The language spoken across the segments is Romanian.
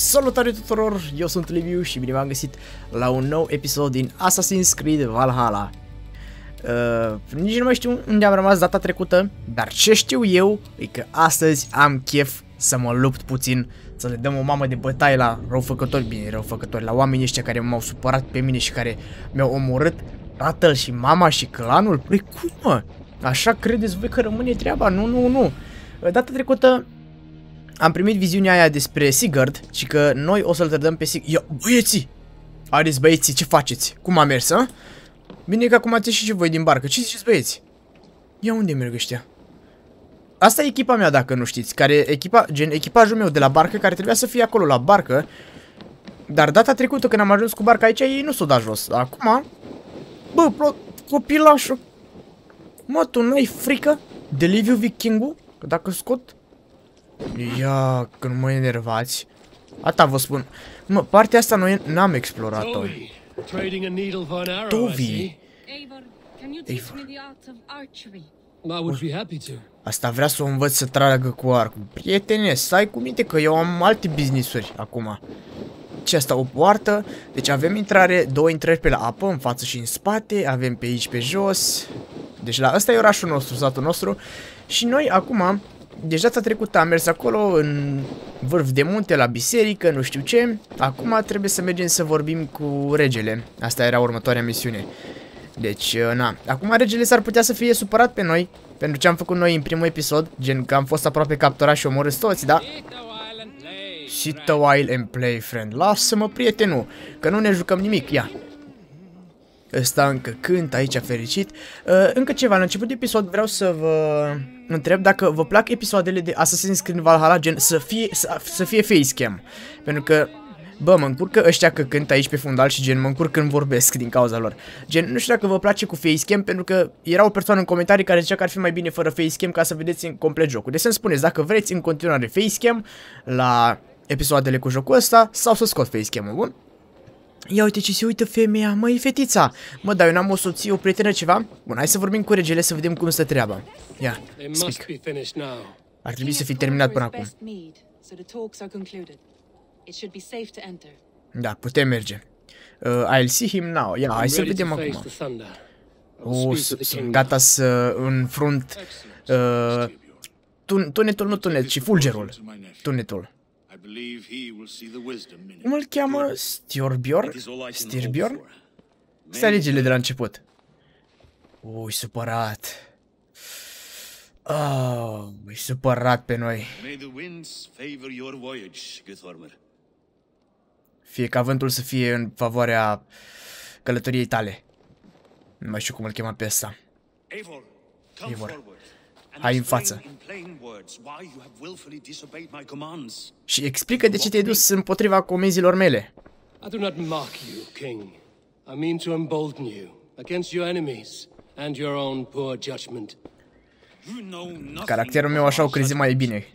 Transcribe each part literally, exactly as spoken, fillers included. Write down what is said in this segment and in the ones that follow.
Salutare tuturor, eu sunt Liviu și bine v-am găsit la un nou episod din Assassin's Creed Valhalla. uh, Nici nu mai știu unde am rămas data trecută, dar ce știu eu e că astăzi am chef să mă lupt puțin, să le dăm o mamă de bătaie la răufăcători, bine răufăcători, la oamenii ăștia care m-au supărat pe mine și care mi-au omorât tatăl și mama și clanul. Păi cum, mă? Așa credeți voi că rămâne treaba? Nu, nu, nu. Data trecută am primit viziunea aia despre Sigurd și că noi o să-l trădăm pe Sigurd. Ia, băieții! Areți băieții, ce faceți? Cum a mers, a? Bine că acum ați ieșit și voi din barcă. Ce ziceți, băieți? Ia, unde merg ăștia? Asta e echipa mea, dacă nu știți, care echipa, gen echipajul meu de la barcă, care trebuia să fie acolo la barcă. Dar data trecută când am ajuns cu barca aici, ei nu s-o da jos. Acum, bă, copilașul, mă, tu n-ai frică de Liviu Viking-ul? Că dacă scot... Ia, că nu mă enervați. Ata vă spun. Mă, partea asta noi n-am explorat-o. Tovi. Asta vrea să o învăț să tragă cu arcul. Prietene, stai cu minte că eu am alte business-uri acum. Ce asta? O poartă. Deci avem intrare, două intrări pe la apă, în față și în spate. Avem pe aici, pe jos. Deci la ăsta e orașul nostru, satul nostru. Și noi acum... Deci data trecută am mers acolo, în vârf de munte, la biserică, nu știu ce. Acum trebuie să mergem să vorbim cu regele. Asta era următoarea misiune. Deci, na. Acum regele s-ar putea să fie supărat pe noi, pentru ce am făcut noi în primul episod. Gen că am fost aproape capturat și omorâți toți, da? Sit a while and play, friend. Lasă-mă, prietenul, că nu ne jucăm nimic, ia. Ăsta încă cânt aici fericit. uh, Încă ceva, la început de episod vreau să vă întreb dacă vă plac episoadele de Assassin's Creed Valhalla, gen să fie, să, să fie facecam. Pentru că, bă, mă încurcă ăștia că cânt aici pe fundal și gen mă încurc când vorbesc din cauza lor. Gen, nu știu dacă vă place cu facecam, pentru că era o persoană în comentarii care zicea că ar fi mai bine fără facecam ca să vedeți în complet jocul. Deci să-mi spuneți dacă vreți în continuare facecam la episoadele cu jocul ăsta sau să scot facecam-ul, bun? Ia uite ce se uită femeia, măi, fetița. Mă, dar eu n-am o soție, o prietenă, ceva? Bun, hai să vorbim cu regele să vedem cum stă treaba. Ia, speak. Ar trebui să fi terminat până acum. Da, putem merge. uh, I'll see him now. Ia, hai să vedem acum. O, sunt gata să înfrunt uh, tun Tunetul, nu tunet, ci fulgerul. Tunetul. Cum îl cheamă? Styrbjörn? Styrbjörn? Stai legile de la început. Ui, supărat. Oh, e supărat pe noi. Fie ca vântul să fie în favoarea călătoriei tale. Nu mai știu cum îl chema pe ăsta. Eivor. Hai în față. Și explică de ce te-ai dus împotriva comenzilor mele. Caracterul meu așa o crezi mai bine.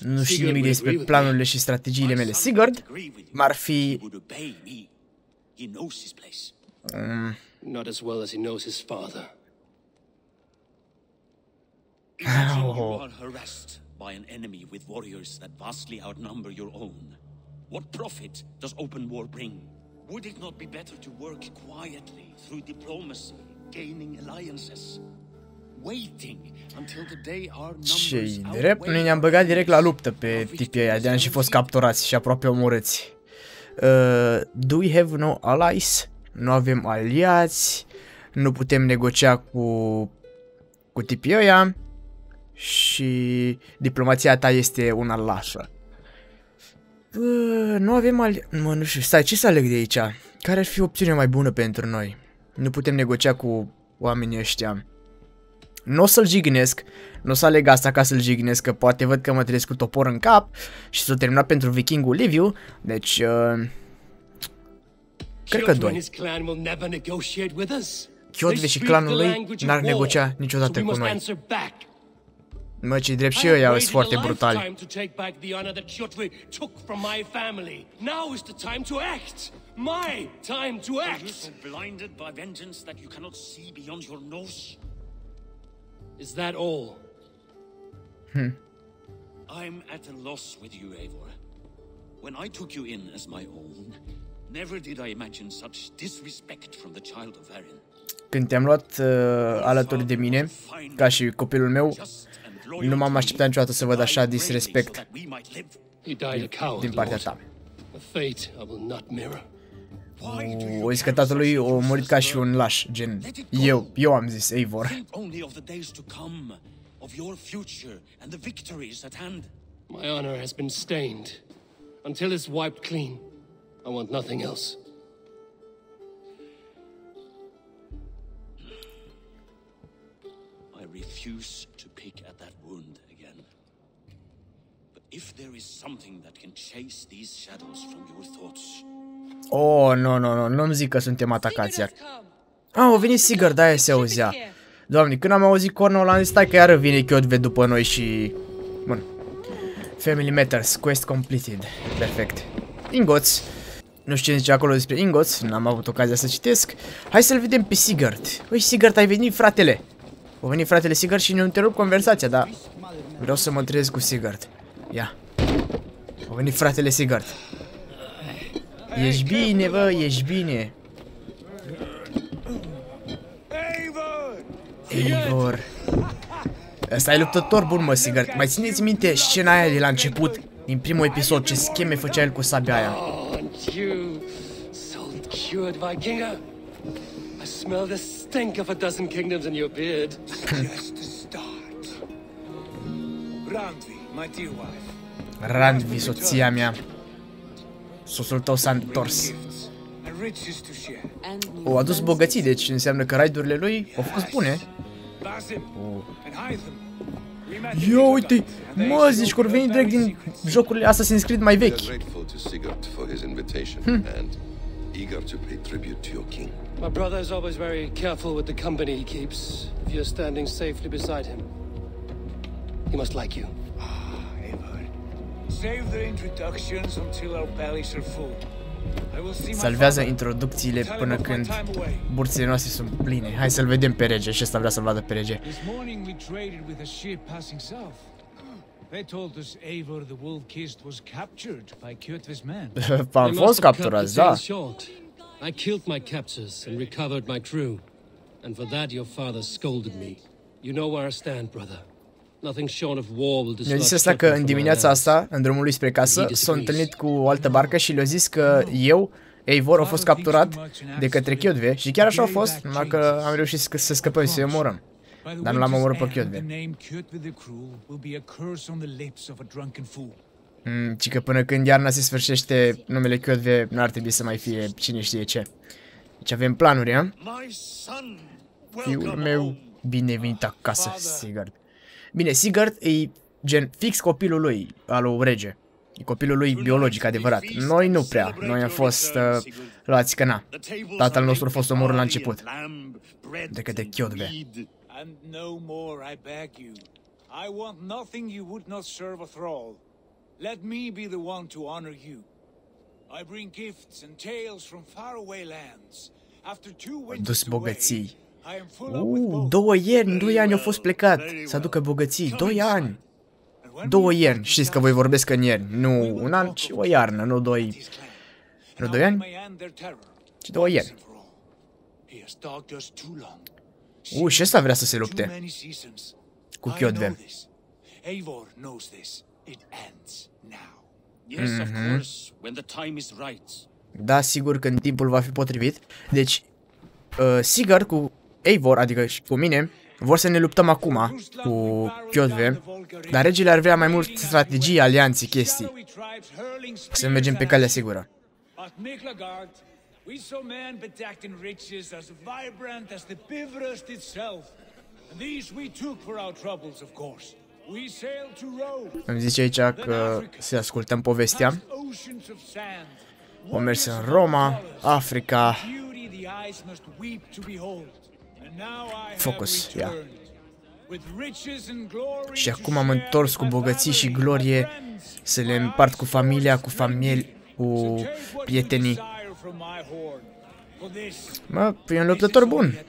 Nu știu nimic despre planurile și strategiile mele. Sigurd m-ar fi... Mm. You are harassed by an enemy with warriors that vastly outnumber your own. What profit does open war bring? Would it not be better to work quietly through diplomacy, gaining alliances, waiting until the day our numbers outweigh? Ce-i drept, noi ne-am băgat direct la luptă pe tipii aia, de-aia am și fost capturați și aproape omorâți. Uh, do we have no allies? Nu avem aliați, nu putem negocia cu, cu tipii aia. Și diplomația ta este una lașă. Nu avem al... Mă, nu știu, stai, ce să aleg de aici? Care ar fi opțiunea mai bună pentru noi? Nu putem negocia cu oamenii ăștia. Nu o să-l jignesc, nu o să aleg asta ca să-l jignesc, că poate văd că mă trezesc cu topor în cap și s-o terminat pentru vikingul Liviu, deci... Uh... Cred că doi. Kjötve și clanul lui n-ar negocia niciodată cu noi. Mă, ce-i drept și eu iau sunt foarte brutali. I'm at a loss with you, Eivor. When I took you in as my own, never did I imagine such disrespect from the child of Varin. Când te-am luat uh, alături de mine, ca și copilul meu, nu m-am așteptat niciodată să văd așa disrespect din, din partea ta. O zis că tatălui a murit ca și un laș, gen eu, eu am zis, Eivor. My honor has been stained until it's wiped clean. I want nothing else. I refuse to pick at that wound again. But if there is something that can chase these shadows from your thoughts. Oh, no, no, no, nu-mi zic că suntem atacați iar. Ah, au venit Sigurd, de-aia se auzea. Doamne, când am auzit cornul, am zis, stai că iară vine Kjötve după noi și... Bun. Family Matters, quest completed. Perfect. Ingoți. Nu știu ce zice acolo despre ingoți, n-am avut ocazia să citesc. Hai să-l vedem pe Sigurd. Păi, Sigurd, ai venit, fratele. A venit fratele Sigurd și ne întrerup conversația, dar vreau să mă întâlnesc cu Sigurd. Ia. A venit fratele Sigurd. Ești bine, bă, ești bine. Eivor. Ăsta e luptător bun, mă, Sigurd. Mai țineți minte scena aia de la început, din primul episod, ce scheme făcea el cu sabia aia. Randvi, soția mea. Soțul tău s-a întors. O adus bogății, deci înseamnă că raidurile lui au fost bune. Oh. Ia uite, mă, zici că ori veni direct din jocurile Assassin's Creed mai vechi. Hm. My brother is always very careful with the company he keeps. If you're standing safely beside him, he must like you. Salvează introducțiile până când burțile noastre sunt pline. Hai să-l vedem pe rege, și ăsta vrea să-l vadă pe rege. Am fost capturați, da. I killed my captors and recovered my crew. And for that your father scolded me. You know where I stand, brother. Mi-a zis asta că în dimineața asta, în drumul lui spre casă, s-a întâlnit cu o altă barcă și le-a zis că eu, Eivor, a fost capturat de către Kjötve și chiar așa a fost, numai că am reușit să scăpăm și să-i omorăm. Dar nu l-am omorât pe Kjötve. Mm, ci că până când iarna se sfârșește, numele Kjötve n-ar trebui să mai fie cine știe ce. Deci avem planuri, a? Fiul meu, binevenit acasă, Sigurd. Bine, Sigurd e gen fix copilul lui, al lui rege. E copilul lui biologic, adevărat. Noi nu prea. Noi am fost uh, luați că na. Tatăl nostru a fost omorât la început. De către Kjötve. Am dus bogății. Uuu, două ieni, doi ani au fost plecat să aducă bogății, doi ani. Două ieni, știți că voi vorbesc în ieri, nu un an, ci o iarnă, nu doi, nu doi ani, ci două ieni. Uuu, și ăsta vrea să se lupte cu Kjötve. Mm-hmm. Da, sigur, când timpul va fi potrivit, deci... Uh, Sigurd cu Eivor, adică și cu mine, vor să ne luptăm acum cu Kjötve, dar regele ar vrea mai mult strategii, alianțe, chestii. Să mergem pe calea sigură. Îmi zice aici că să ascultăm povestea. O mers în Roma, Africa. Focus, ia. Și acum am întors cu bogății și glorie să le împart cu familia, cu familie, cu prietenii. Mă, e un luptător bun.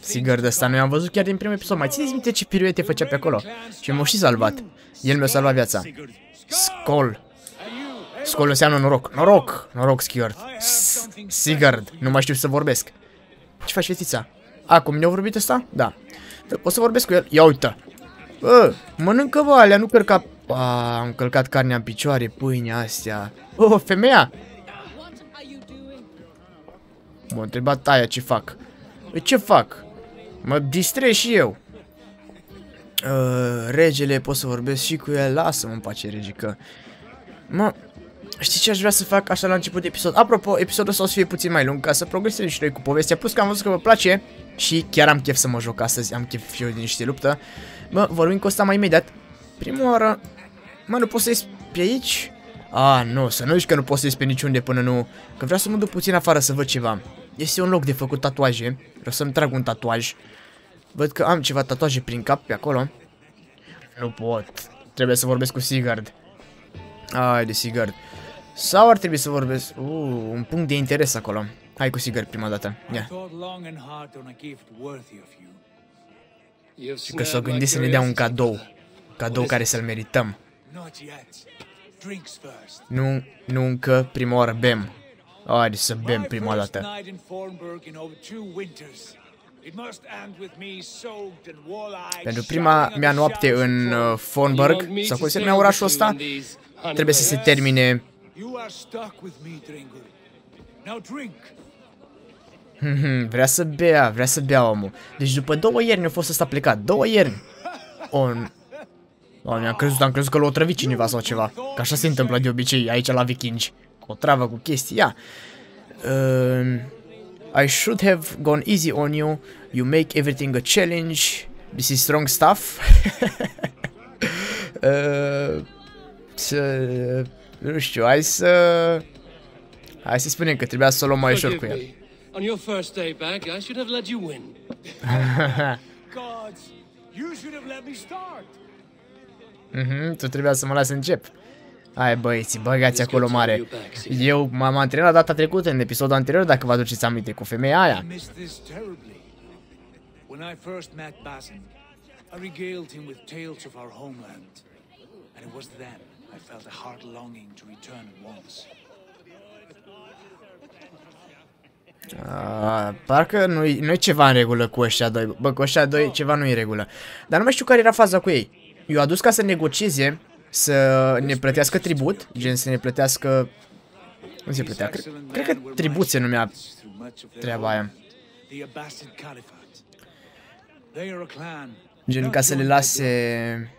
Sigurd ăsta noi am văzut chiar din primul episod. Mai țineți minte ce piruete făcea pe acolo? Și m-a și salvat. El mi-a salvat viața. Skol. Skol înseamnă noroc. Noroc! Noroc, Sigurd. Sigurd, nu mai știu să vorbesc. Ce faci, fetița? Acum ne-a vorbit ăsta? Da. O să vorbesc cu el. Ia uite. Bă, mănâncă vă alea, nu cărca... A, am călcat carnea în picioare, pâinea astea. Oh, femeia! M-a întrebat aia ce fac. Ce fac? Mă distrez și eu. Uh, regele, pot să vorbesc și cu el? Lasă-mă în pace, rege, că... Mă, știi ce aș vrea să fac așa la început de episod? Apropo, episodul ăsta o să fie puțin mai lung, ca să progresez și noi cu povestea. Plus că am văzut că vă place și chiar am chef să mă joc astăzi. Am chef și eu de niște luptă. Mă, vorbim cu ăsta mai imediat. Prima oară... Mă, nu pot să ies pe aici? A, nu, să nu zici că nu pot să ies pe niciunde până nu... Că vreau să mă duc puțin afară să văd ceva. Este un loc de făcut tatuaje. Vreau să-mi trag un tatuaj. Văd că am ceva tatuaje prin cap pe acolo. Nu pot. Trebuie să vorbesc cu Sigurd. Ai de Sigurd. Sau ar trebui să vorbesc... Uuu, un punct de interes acolo. Hai cu Sigurd prima dată. Ia. Și că s-o gândit să ne dea un cadou. Cadou care să-l merităm. Nu, nu încă, prima oară bem. Haide să bem prima dată. Pentru prima mea noapte în uh, Fornburg, sau cum se numea orașul ăsta, trebuie să se termine. Vrea să bea, vrea să bea omul. Deci după două ierni a fost ăsta plecat. Două ierni. O... Doamne, am crezut, am crezut că l-o trăvit cineva sau ceva. Că așa se întâmplă de obicei aici la vikingi. O travă cu chestia. Uh, I should have gone easy on you. You make everything a challenge. This is strong stuff. uh, să, nu știu, hai să... Hai să spunem că trebuia să o luăm mai ușor cu el. Mhm, tu trebuia să mă las să încep. Hai băieți, băgați acolo mare. Eu m-am antrenat data trecută în episodul anterior, dacă vă aduceți aminte, cu femeia aia. A, parcă nu-i nu ceva în regulă cu ăștia doi. Bă, cu ăștia doi ceva nu-i în regulă. Dar nu mai știu care era faza cu ei. Eu a dus ca să negocieze, să ne plătească tribut, gen să ne plătească... Cum se plătea? Cred, cred că tribut se numea treaba aia. Gen ca să le lase...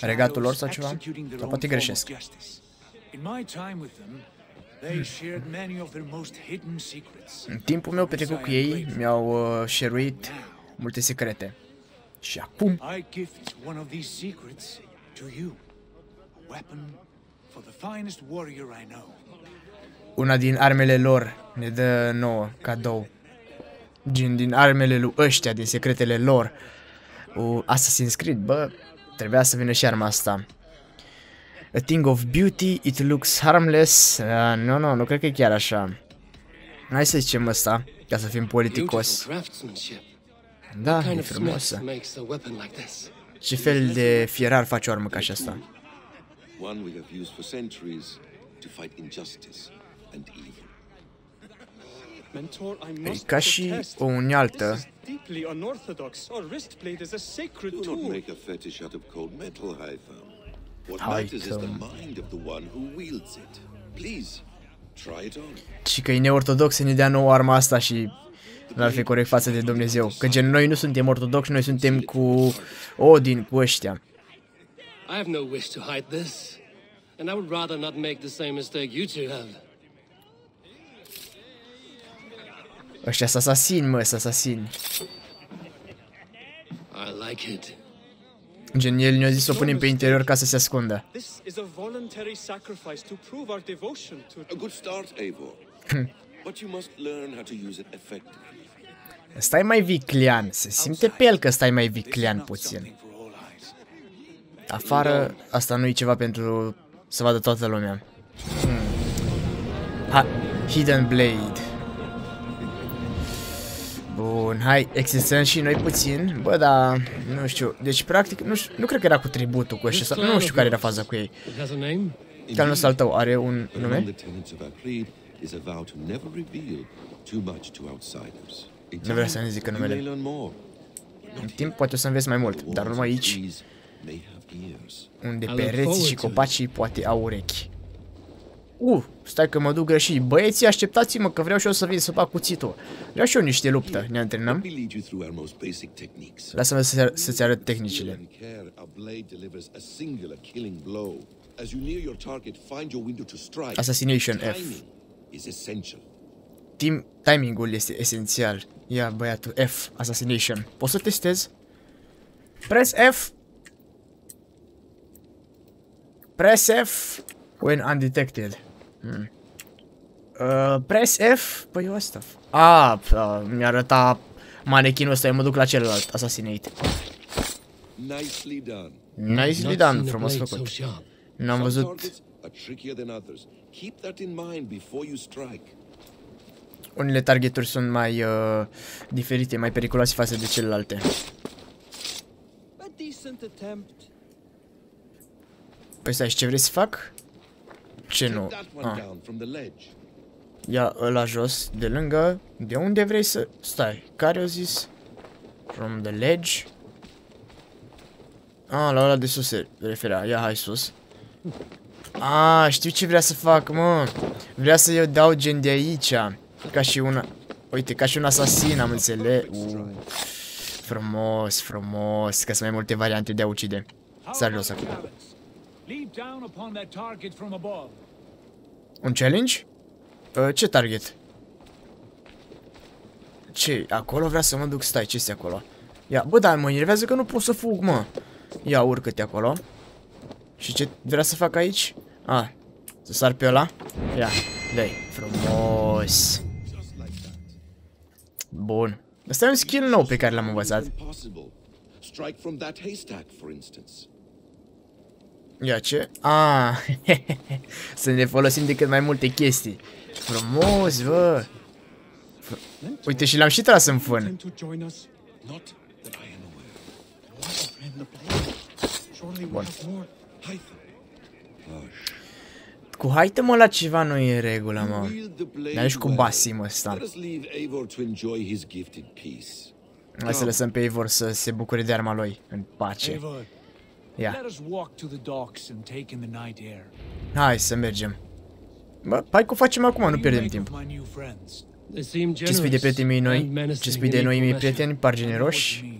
regatul lor sau ceva? Sau poate greșesc. În timpul meu petrecut cu ei, mi-au uh, share-uit multe secrete. Și acum una din armele lor ne dă nouă cadou. Din, din armele lui ăștia, din secretele lor. uh, Assassin's Creed, bă, trebuia să vină și arma asta. A thing of beauty, it looks harmless. uh, Nu, nu, nu cred că e chiar așa. Hai să zicem asta, ca să fim politicos. Da, e frumoasă. Ce fel de fierar face o armă ca și asta? E ca și o unealtă. Hai și că e neortodox să ne dea nouă arma asta și... N-ar fi corect față de Dumnezeu. Că gen noi nu suntem ortodoxi, noi suntem cu Odin, cu ăștia. Ăștia sunt asasini, mă, sunt asasini. Gen el ne-a zis să o punem pe interior ca să se ascundă. Stai mai viclean, se simte pe el că stai mai viclean puțin. Afară, asta nu e ceva pentru să vadă toată lumea. Hmm. Ha Hidden blade. Bun, hai, existăm și noi puțin. Bă, da, nu știu. Deci, practic, nu, știu, nu cred că era cu tributul cu ăștia. Nu știu care era faza cu ei. Calul ăsta al tău are un nume? Nu vreau să ne zică numele. În timp poate o să înveți mai mult, dar numai aici, unde pereții și copacii poate au urechi. Uh, stai că mă duc greșit. Băieții, așteptați-mă că vreau și eu să vin să fac cuțitul. Vreau și eu niște luptă. Ne antrenăm. Lasă-mă să-ți arăt tehnicile. Assassination F. Tim timingul este esențial. Ia băiatul, F, assassination. Poți să testez? Press F. Press F when undetected. Hmm. Uh, press F. Păi eu asta. Ah, uh, mi-arăta manechinul ăsta, eu mă duc la celălalt. Assassinate. Nicely done. Nicely done, frumos făcut. N-am văzut. Unele targeturi sunt mai uh, diferite, mai periculoase față de celelalte. Păi stai, și ce vrei să fac? Ce nu? Ah. Ia ăla jos, de lângă. De unde vrei să... Stai, care o zis? From the ledge. Ah, la ăla de sus se referea. Ia, hai sus. Ah, știu ce vrea să fac, mă. Vrea să eu dau gen de aici. Ca și una... Uite, ca și un asasin, am înțeles. Uh. Frumos, frumos. Că sunt mai multe variante de a ucide. Sar jos acum. Un challenge? Uh, ce target? Ce? Acolo vrea să mă duc. Stai, ce este acolo? Ia, bă, dar mă enervează că nu pot să fug, mă. Ia, urcă-te acolo. Și ce vrea să fac aici? Ah, să sar pe ăla. Ia, dai, frumos. Bun. Asta e un skill nou pe care l-am învățat. Ia ce? Ah, să ne folosim de cât mai multe chestii. Frumos, bă. Uite, și l-am și tras în fân. Bun. Cu haite, mă, la ceva nu e în regulă, mă. Dar nici cu Basim ăsta. Hai să lăsăm pe Eivor să se bucure de arma lui în pace. Ia. Hai să mergem. Bă, hai că o facem acum, nu pierdem timp. Ce spui de prietenii mei noi? Ce spui de noi mei prieteni? Par generoși?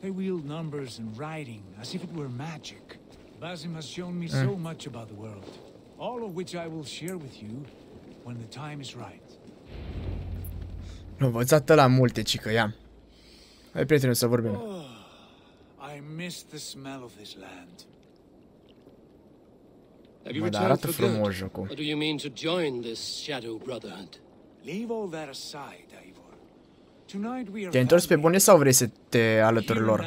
They wield numbers and writing as if it were magic. Basim has shown me so much about the world, all of which I will share with you when the time is right. Învățat la multe, cică, ia. Hai, prieteni, să vorbim. I miss the smell of this land. Mă, dar arată frumos jocul. What do you mean to join this shadow brotherhood? Leave all that aside, Eivor. Te-ai întors pe bune sau vrei să te alături lor?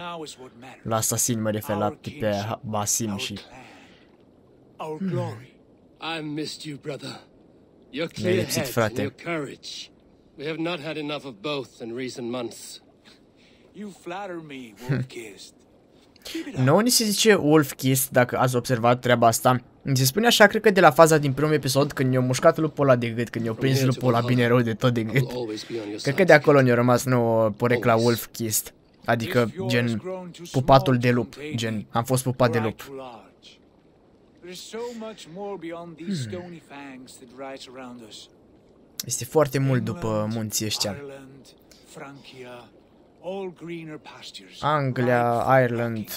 La asasin mă refer, la pe Basim și... Mi-ai lipsit, frate. Nouă ni se zice Wolf-Kiss, dacă ați observat treaba asta. Mi se spune așa, cred că de la faza din primul episod, când i-a mușcat lupul ăla de gât, când i-a prins lupul ăla bine rău de tot de gât. Cred că de acolo ne-a rămas nouă porecla Wolf-Kissed, adică gen pupatul de lup, gen am fost pupat de lup. Hmm. Este foarte mult după munții ăștia. Anglia, Ireland,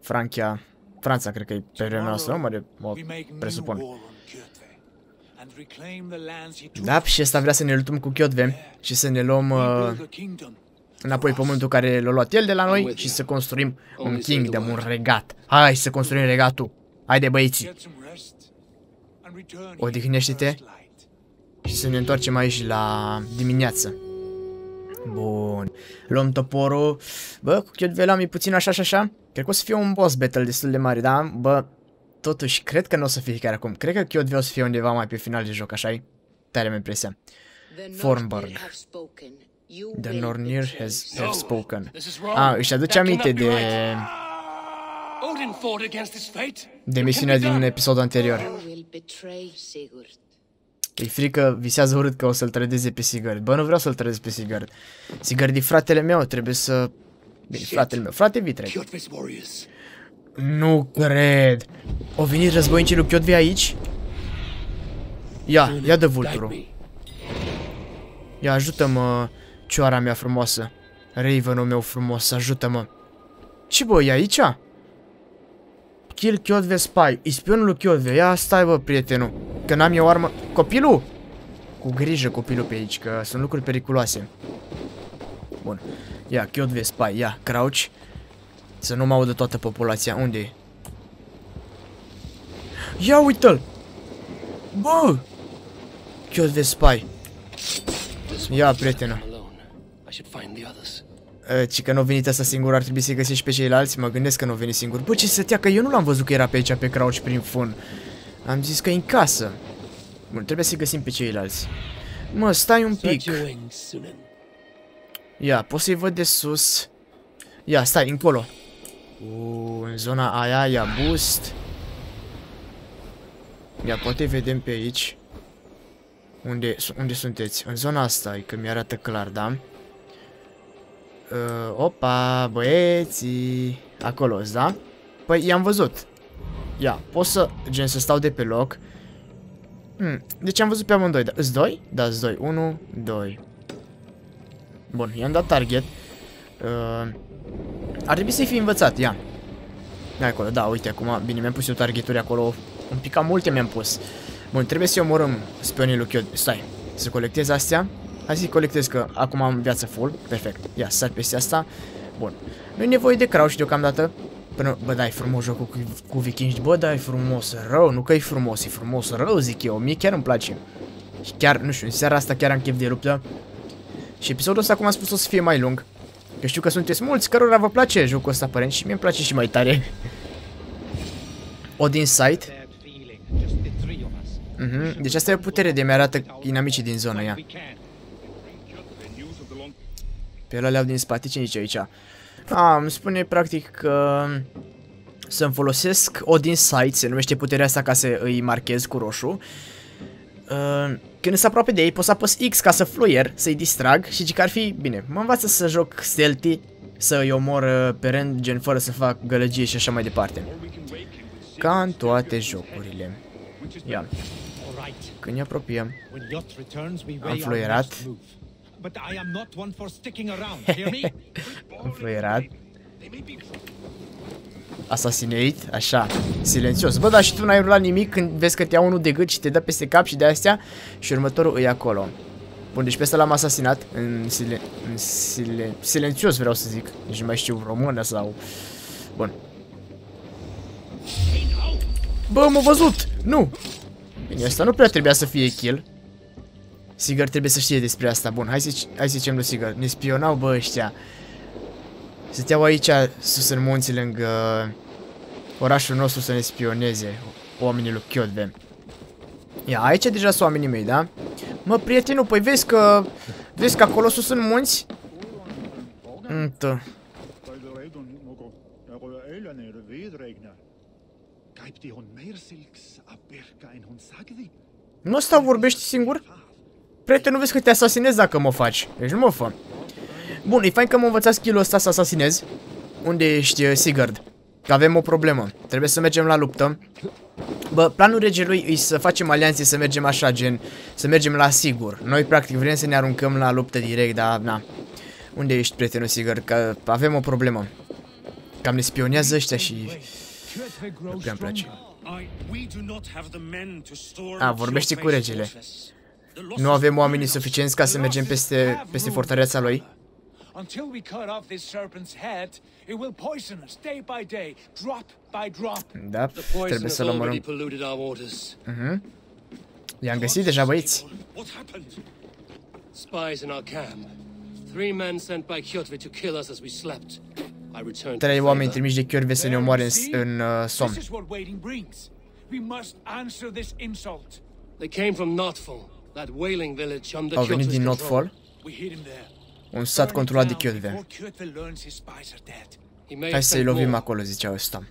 Franchia, Franța, cred că e pe vremea noastră, mă, mă presupun. Da, și asta vrea să ne luptăm cu Kjötve și să ne luăm uh, înapoi pământul care l-a luat el de la noi și să construim un kingdom, un regat. Hai să construim regatul. Haide, băieții. Odihnește-te și să ne întoarcem aici la dimineață. Bun, luăm toporul. Bă, cu Kjötve l-am e puțin așa și așa. Cred că o să fie un boss battle destul de mare, da? Bă, Totuși, cred că nu o să fie chiar acum. Cred că Kjötve o să fie undeva mai pe final de joc, așa-i? Tare am impresia. Fornburg. The Nornir has, have spoken. Ah, își aduce aminte de... de misiunea din episodul anterior. E frică, visează urât că o să-l trădeze pe Sigurd. Bă, nu vreau să-l trădez pe Sigurd. Sigurd e fratele meu, trebuie să... Bine, fratele meu, frate vitreg. Nu cred. Au venit războinicii lui Kjötve aici? Ia, ia de vulturul. Ia, ajută-mă, cioara mea frumoasă. Raven-ul meu frumos, ajută-mă. Ce bă, e aici? Kill Kjötve Spy, e spionul lui Kjötve. Ia stai bă, prietenul, că n-am eu armă. Copilul? Cu grijă copilul pe aici, că sunt lucruri periculoase. Bun. Ia, Kjötve Spy, ia, crouch. Să nu mă audă toată populația. Unde e? Ia uite-l! Bă! Kjötve Spy. Ia, prietenă. Ci că nu a venit asta singur, ar trebui să-i găsești pe ceilalți. Mă gândesc că nu a venit singur. Bă, ce stătea, că eu nu l-am văzut că era pe aici, pe crouch, prin fun. Am zis că e în casă. Bun, trebuie să-i găsim pe ceilalți. Mă, stai un pic. Ia, pot să-i văd de sus. Ia, stai, încolo. Uuu, în zona aia, ia boost. Ia, poate vedem pe aici. Unde, unde sunteți? În zona asta, e că mi-arată clar, da? Uh, opa, băieții. Acolo, da? Păi, i-am văzut. Ia, pot să, gen, să stau de pe loc. Hmm, deci am văzut pe amândoi. Da, îți doi? Da, îți doi. Unu, doi. Bun, i-am dat target. Uh, ar trebui să-i fi învățat, ia. Ia acolo, da, uite, acum, bine, mi-am pus eu targeturi acolo. Un pic cam multe mi-am pus. Bun, trebuie să-i omorâm spionii lui Kjötve. Stai, să colectez astea. Hai să-i colectez, că acum am viață full. Perfect, ia, sar peste asta. Bun, nu e nevoie de crouch deocamdată. Până... Bă, da, e frumos jocul cu, cu vikingi. Bă, da, e frumos, rău, nu că e frumos. E frumos, rău, zic eu, mie chiar îmi place. Și chiar, nu știu, în seara asta chiar am chef de luptă. Și episodul ăsta, cum am spus, o să fie mai lung. Că știu că sunteți mulți, cărora vă place jocul ăsta, aparent, și mie îmi place și mai tare. Odin Sight. Mm-hmm. Deci asta e o putere de mi arată inamicii din zona, ea. Pe ăla le-au din spate, ce nici aici? A, îmi spune practic că să-mi folosesc Odin Sight, se numește puterea asta, ca să îi marchez cu roșu. Când sunt aproape de ei, pot să apăs X ca să fluier, să-i distrag și zic că ar fi bine. Mă învață să joc stealthy, să-i omor pe rând, gen fără să fac gălăgie și așa mai departe. Ca în toate jocurile. Ia. Când ne apropiem, am fluierat. Am fluierat. Assassinate, așa, silențios. Bă, dar și tu n-ai urlat nimic când vezi că te ia unul de gât și te dă peste cap și de astea. Și următorul e acolo. Bun, deci pe ăsta l-am asasinat în, silen în silen silențios, vreau să zic. Deci nu mai știu, română sau... Bun. Bă, m-a văzut! Nu! Bine, asta nu prea trebuia să fie kill. Sigurd trebuie să știe despre asta. Bun, hai să, hai să zicem lui Sigurd. Ne spionau, bă, ăștia. Stăteau aici, sus în munți, lângă orașul nostru, să ne spioneze oamenii lui Kjötve. Ia, aici deja sunt oamenii mei, da? Mă, prietenul, păi vezi că... Vezi că acolo sus în munți? Întă. Nu stau, vorbești singur? Prieten, nu vezi că te asasinezi dacă mă faci. Deci nu mă fă. Bun, e fain că m-a învățat skill-ul ăsta să asasinez. Unde ești, Sigurd? Că avem o problemă. Trebuie să mergem la luptă. Bă, planul regelui e să facem alianțe, să mergem așa, gen... Să mergem la sigur. Noi, practic, vrem să ne aruncăm la luptă direct, dar, na. Unde ești, prietenul Sigurd? Că avem o problemă. Cam ne spionează ăștia și... Nu prea-mi place. A, vorbește cu regele. Nu avem oamenii suficienți ca să mergem peste, peste fortăreața lui. Da, trebuie să-l omorâm. Mhm. I-am găsit deja, băieți. Trei oameni trimiși de Kjötve să ne omoare în uh, somn. Au venit din Nottfall, un sat controlat de Kjötve. Hai să-i lovim acolo, zicea ăsta.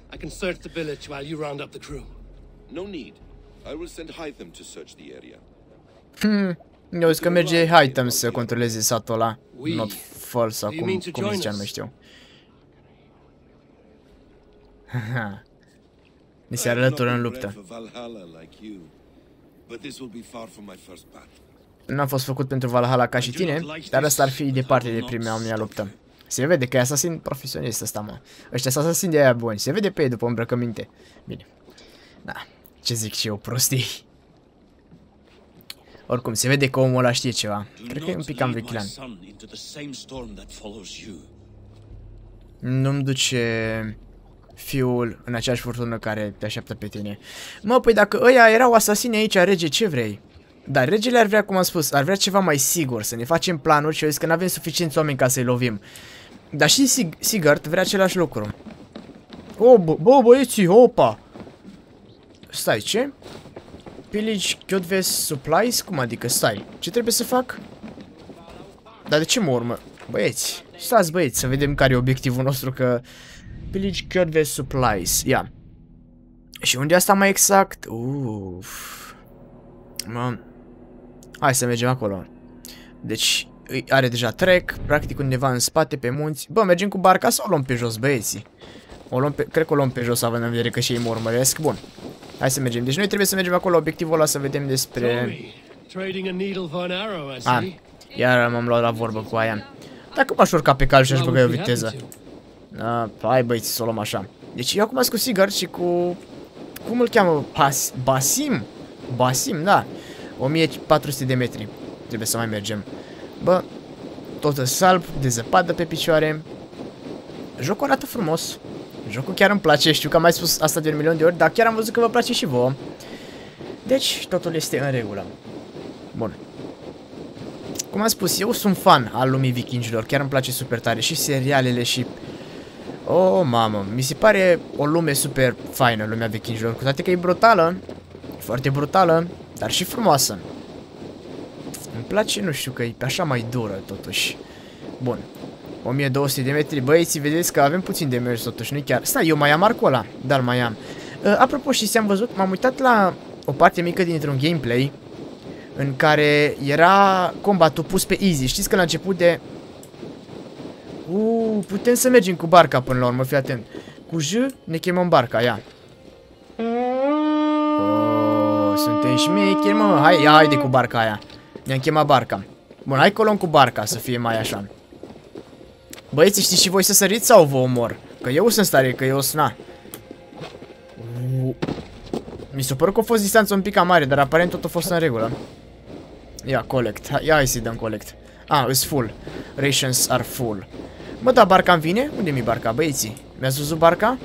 Hmm, eu zic că merge Hightam să controleze satul ăla, Nottfall sau cum, cum zicea, nu știu. Ni se alătură în luptă. N-am fost făcut pentru Valhalla ca și tine, dar asta ar fi departe de prima mea luptă. Se vede că e asasin profesionist ăsta, mă. Ăștia sunt asasini de aia buni, se vede pe ei după îmbrăcăminte. Bine. Da, ce zic și eu, prostii. Oricum, se vede că omul ăla știe ceva. Cred că e un pic cam vechilan. Nu-mi duce fiul în aceeași furtună care te așteaptă pe tine. Mă, păi dacă ăia erau asasini aici, rege, ce vrei? Dar regele ar vrea, cum am spus, ar vrea ceva mai sigur, să ne facem planuri și eu zic că n-avem suficienți oameni ca să-i lovim. Dar și Sig Sigurd vrea același lucru. O, bă, bă, băieții, opa! Stai, ce? Pillage Kjötve supplies? Cum adică? Stai, ce trebuie să fac? Dar de ce mă urmă? Băieți, stați băieți, să vedem care e obiectivul nostru, că... Pillage Kjötve supplies, ia. Yeah. Și unde asta mai exact? Uff. Mă... Hai să mergem acolo. Deci, are deja trek, practic undeva în spate, pe munți. Bă, mergem cu barca sau o luăm pe jos, băieții? O luăm pe... Cred că o luăm pe jos, având în vedere că și ei mă urmăresc. Bun. Hai să mergem. Deci noi trebuie să mergem acolo, obiectivul ăla, să vedem despre... Ah, iar m-am luat la vorbă cu aia. Dacă m-aș urca pe cal și-aș băga eu viteză. Ah, hai băieți, să o luăm așa. Deci eu acum sunt cu Sigurd și cu... Cum îl cheamă? Bas Basim? Basim, da. o mie patru sute de metri. Trebuie să mai mergem. Bă, tot în salb, de zăpadă pe picioare. Jocul arată frumos. Jocul chiar îmi place, știu că am mai spus asta de un milion de ori, dar chiar am văzut că vă place și vouă. Deci, totul este în regulă. Bun. Cum am spus, eu sunt fan al lumii vikingilor, chiar îmi place super tare și serialele și... Oh, mamă, mi se pare o lume super faină, lumea vikingilor, cu toate că e brutală, foarte brutală, dar și frumoasă. Îmi place, nu știu, că e așa mai dură, totuși. Bun. o mie două sute de metri, băieți, vedeți că avem puțin de mers totuși, nu chiar. Stai, eu mai am arcul ăla, dar mai am. Uh, apropo, și am văzut, m-am uitat la o parte mică dintr-un gameplay în care era combatul pus pe easy. Știți că la început de... Uh, putem să mergem cu barca până la urmă, fii atent. Cu J ne chemăm barca, ia. Oh, suntem șmecheri, mă. Hai, ia, haide cu barca aia. Ne-am chemat barca. Bun, hai că o luăm cu barca, să fie mai așa. Băieți, știți și voi să săriți sau vă omor? Că eu sunt stare, că eu sunt, na. Mi s-a părut că a fost distanța un pic cam mare, dar aparent tot a fost în regulă. Ia, collect. Ia, hai să-i dăm collect. Ah, is full. Rations are full. Mă, da, barca-mi vine? Unde mi-e barca, băieții? Mi-ați văzut barca?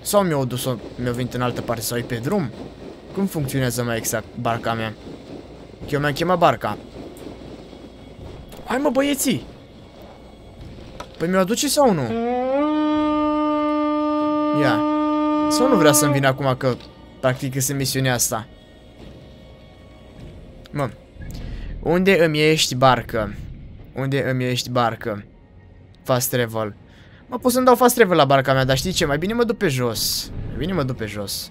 Sau mi-o dus-o, mi-o venit în altă parte, sau e pe drum? Cum funcționează mai exact barca mea? Eu mi-am chemat barca. Hai, mă, băieții! Păi mi-o aduce sau nu? Ia. Sau nu vrea să-mi vin acum că practic este misiunea asta? Mă. Unde îmi ești, barcă? Unde îmi ești, barcă? Fast travel. Mă, pot să-mi dau fast travel la barca mea, dar știi ce? Mai bine mă duc pe jos. Mai bine mă duc pe jos.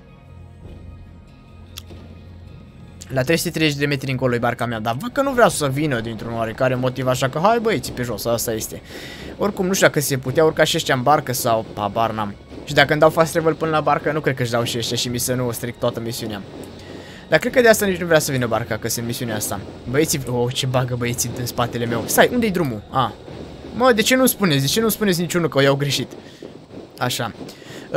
La trei sute treizeci de metri încolo e barca mea, dar văd că nu vreau să vină dintr-un oarecare motiv, așa că hai băieți pe jos, asta este. Oricum nu știu dacă se putea urca și ăștia în barcă sau habar n-am. Și dacă îmi dau fast travel până la barcă, nu cred că își dau și ăștia și mi să nu stric toată misiunea. Dar cred că de asta nici nu vrea să vină barca, că sunt misiunea asta. Băieții, oh, ce bagă băieții din spatele meu. Stai, unde-i drumul? Ah. Mă, de ce nu spuneți? De ce nu spuneți niciunul că o iau greșit? Așa.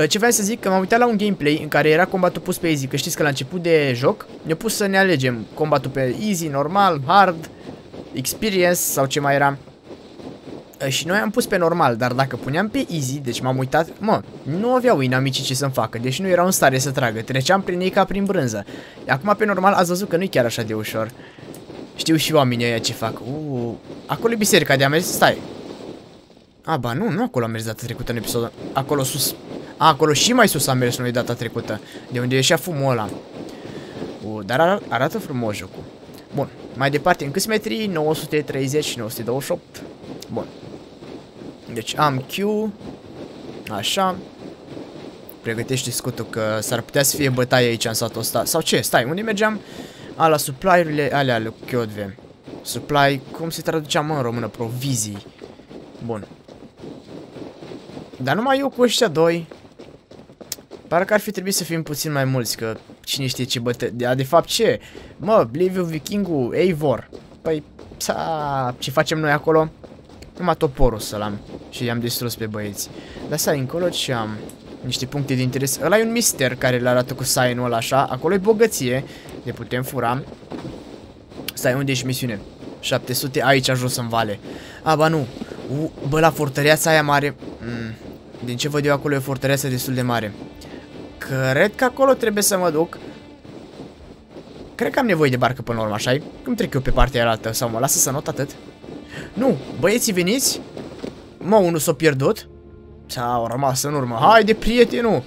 Ce vreau să zic, că m-am uitat la un gameplay în care era combatul pus pe easy, că știți că la început de joc ne-a pus să ne alegem combatul pe easy, normal, hard, experience sau ce mai era. Și noi am pus pe normal, dar dacă puneam pe easy, deci m-am uitat, mă, nu aveau inamicii ce să-mi facă, deci nu erau în stare să tragă, treceam prin ei ca prin brânză. Acum pe normal ați văzut că nu-i chiar așa de ușor. Știu și oamenii aia ce fac. Uuu, acolo e biserica de-a mers, stai. A, ba nu, nu acolo am mers data trecută în episodul. Acolo sus. A, acolo și mai sus am mers noi data trecută. De unde ieșea fumul ăla. U, dar ar arată frumos jocul. Bun, mai departe, în câți metri? nouă sute treizeci și nouă sute douăzeci și opt. Bun. Deci am Q. Așa. Pregătește scutul că s-ar putea să fie bătaie aici în satul ăsta. Sau ce? Stai, unde mergeam? A, la supply-urile alea lui Kjötve. Supply, cum se traduceam în română? Provizii. Bun. Dar numai eu cu ăștia doi. Parcă ar fi trebuit să fim puțin mai mulți, că cine știe ce bătă... De, de fapt ce? Mă, Liviu, Vikingul, Eivor. Păi, sa, ce facem noi acolo? Numai toporul să-l am. Și i-am distrus pe băieți. Dar stai încolo și am niște puncte de interes. Ăla e un mister care le arată cu sign-ul ăla așa. Acolo e bogăție. Ne putem fura. Stai, unde ești misiune? șapte sute, aici jos în vale. A, ba nu. U, bă, la fortăreața aia mare. Mm, din ce văd eu acolo e o fortăreață destul de mare. Cred că acolo trebuie să mă duc. Cred că am nevoie de barcă până la urmă, așa-i? Cum trec eu pe partea aia sau mă lasă să not atât? Nu, băieții veniți. Mă, unul s-a pierdut. S-au rămas în urmă. Haide, prietenul.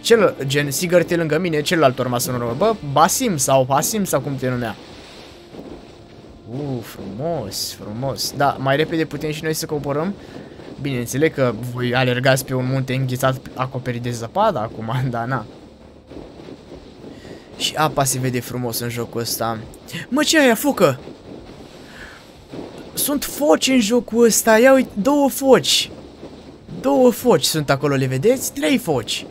Cel, gen, Sigurd e lângă mine, celălalt a rămas în urmă. Bă, Basim sau Basim sau cum te numea. Uuu, frumos, frumos. Da, mai repede putem și noi să coborăm. Bineînțeleg că voi alergați pe un munte înghețat acoperit de zăpadă acum, da, na. Și apa se vede frumos în jocul ăsta. Mă, ce aia, focă? Sunt foci în jocul ăsta, ia uite, două foci. Două foci sunt acolo, le vedeți? Trei foci.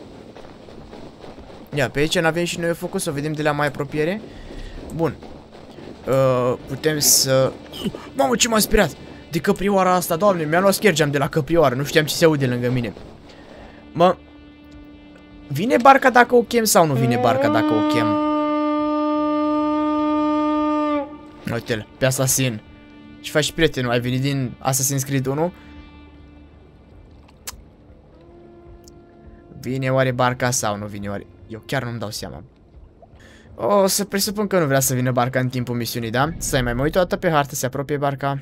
Ia, pe aici n-avem și noi focul, să o vedem de la mai apropiere. Bun. Uh, putem să... Mamă, ce m-am speriat! De căprioara asta, doamne, mi-a luat schergeam de la căprioară, nu știam ce se aude lângă mine. Mă... Vine barca dacă o chem sau nu vine barca dacă o chem? Uite-l, pe Assassin. Ce faci, prietenul? Ai venit din Assassin's Creed unu? Vine oare barca sau nu vine oare? Eu chiar nu-mi dau seama. O să presupun că nu vrea să vină barca în timpul misiunii, da? Stai, mai mă uit o dată pe hartă, se apropie barca.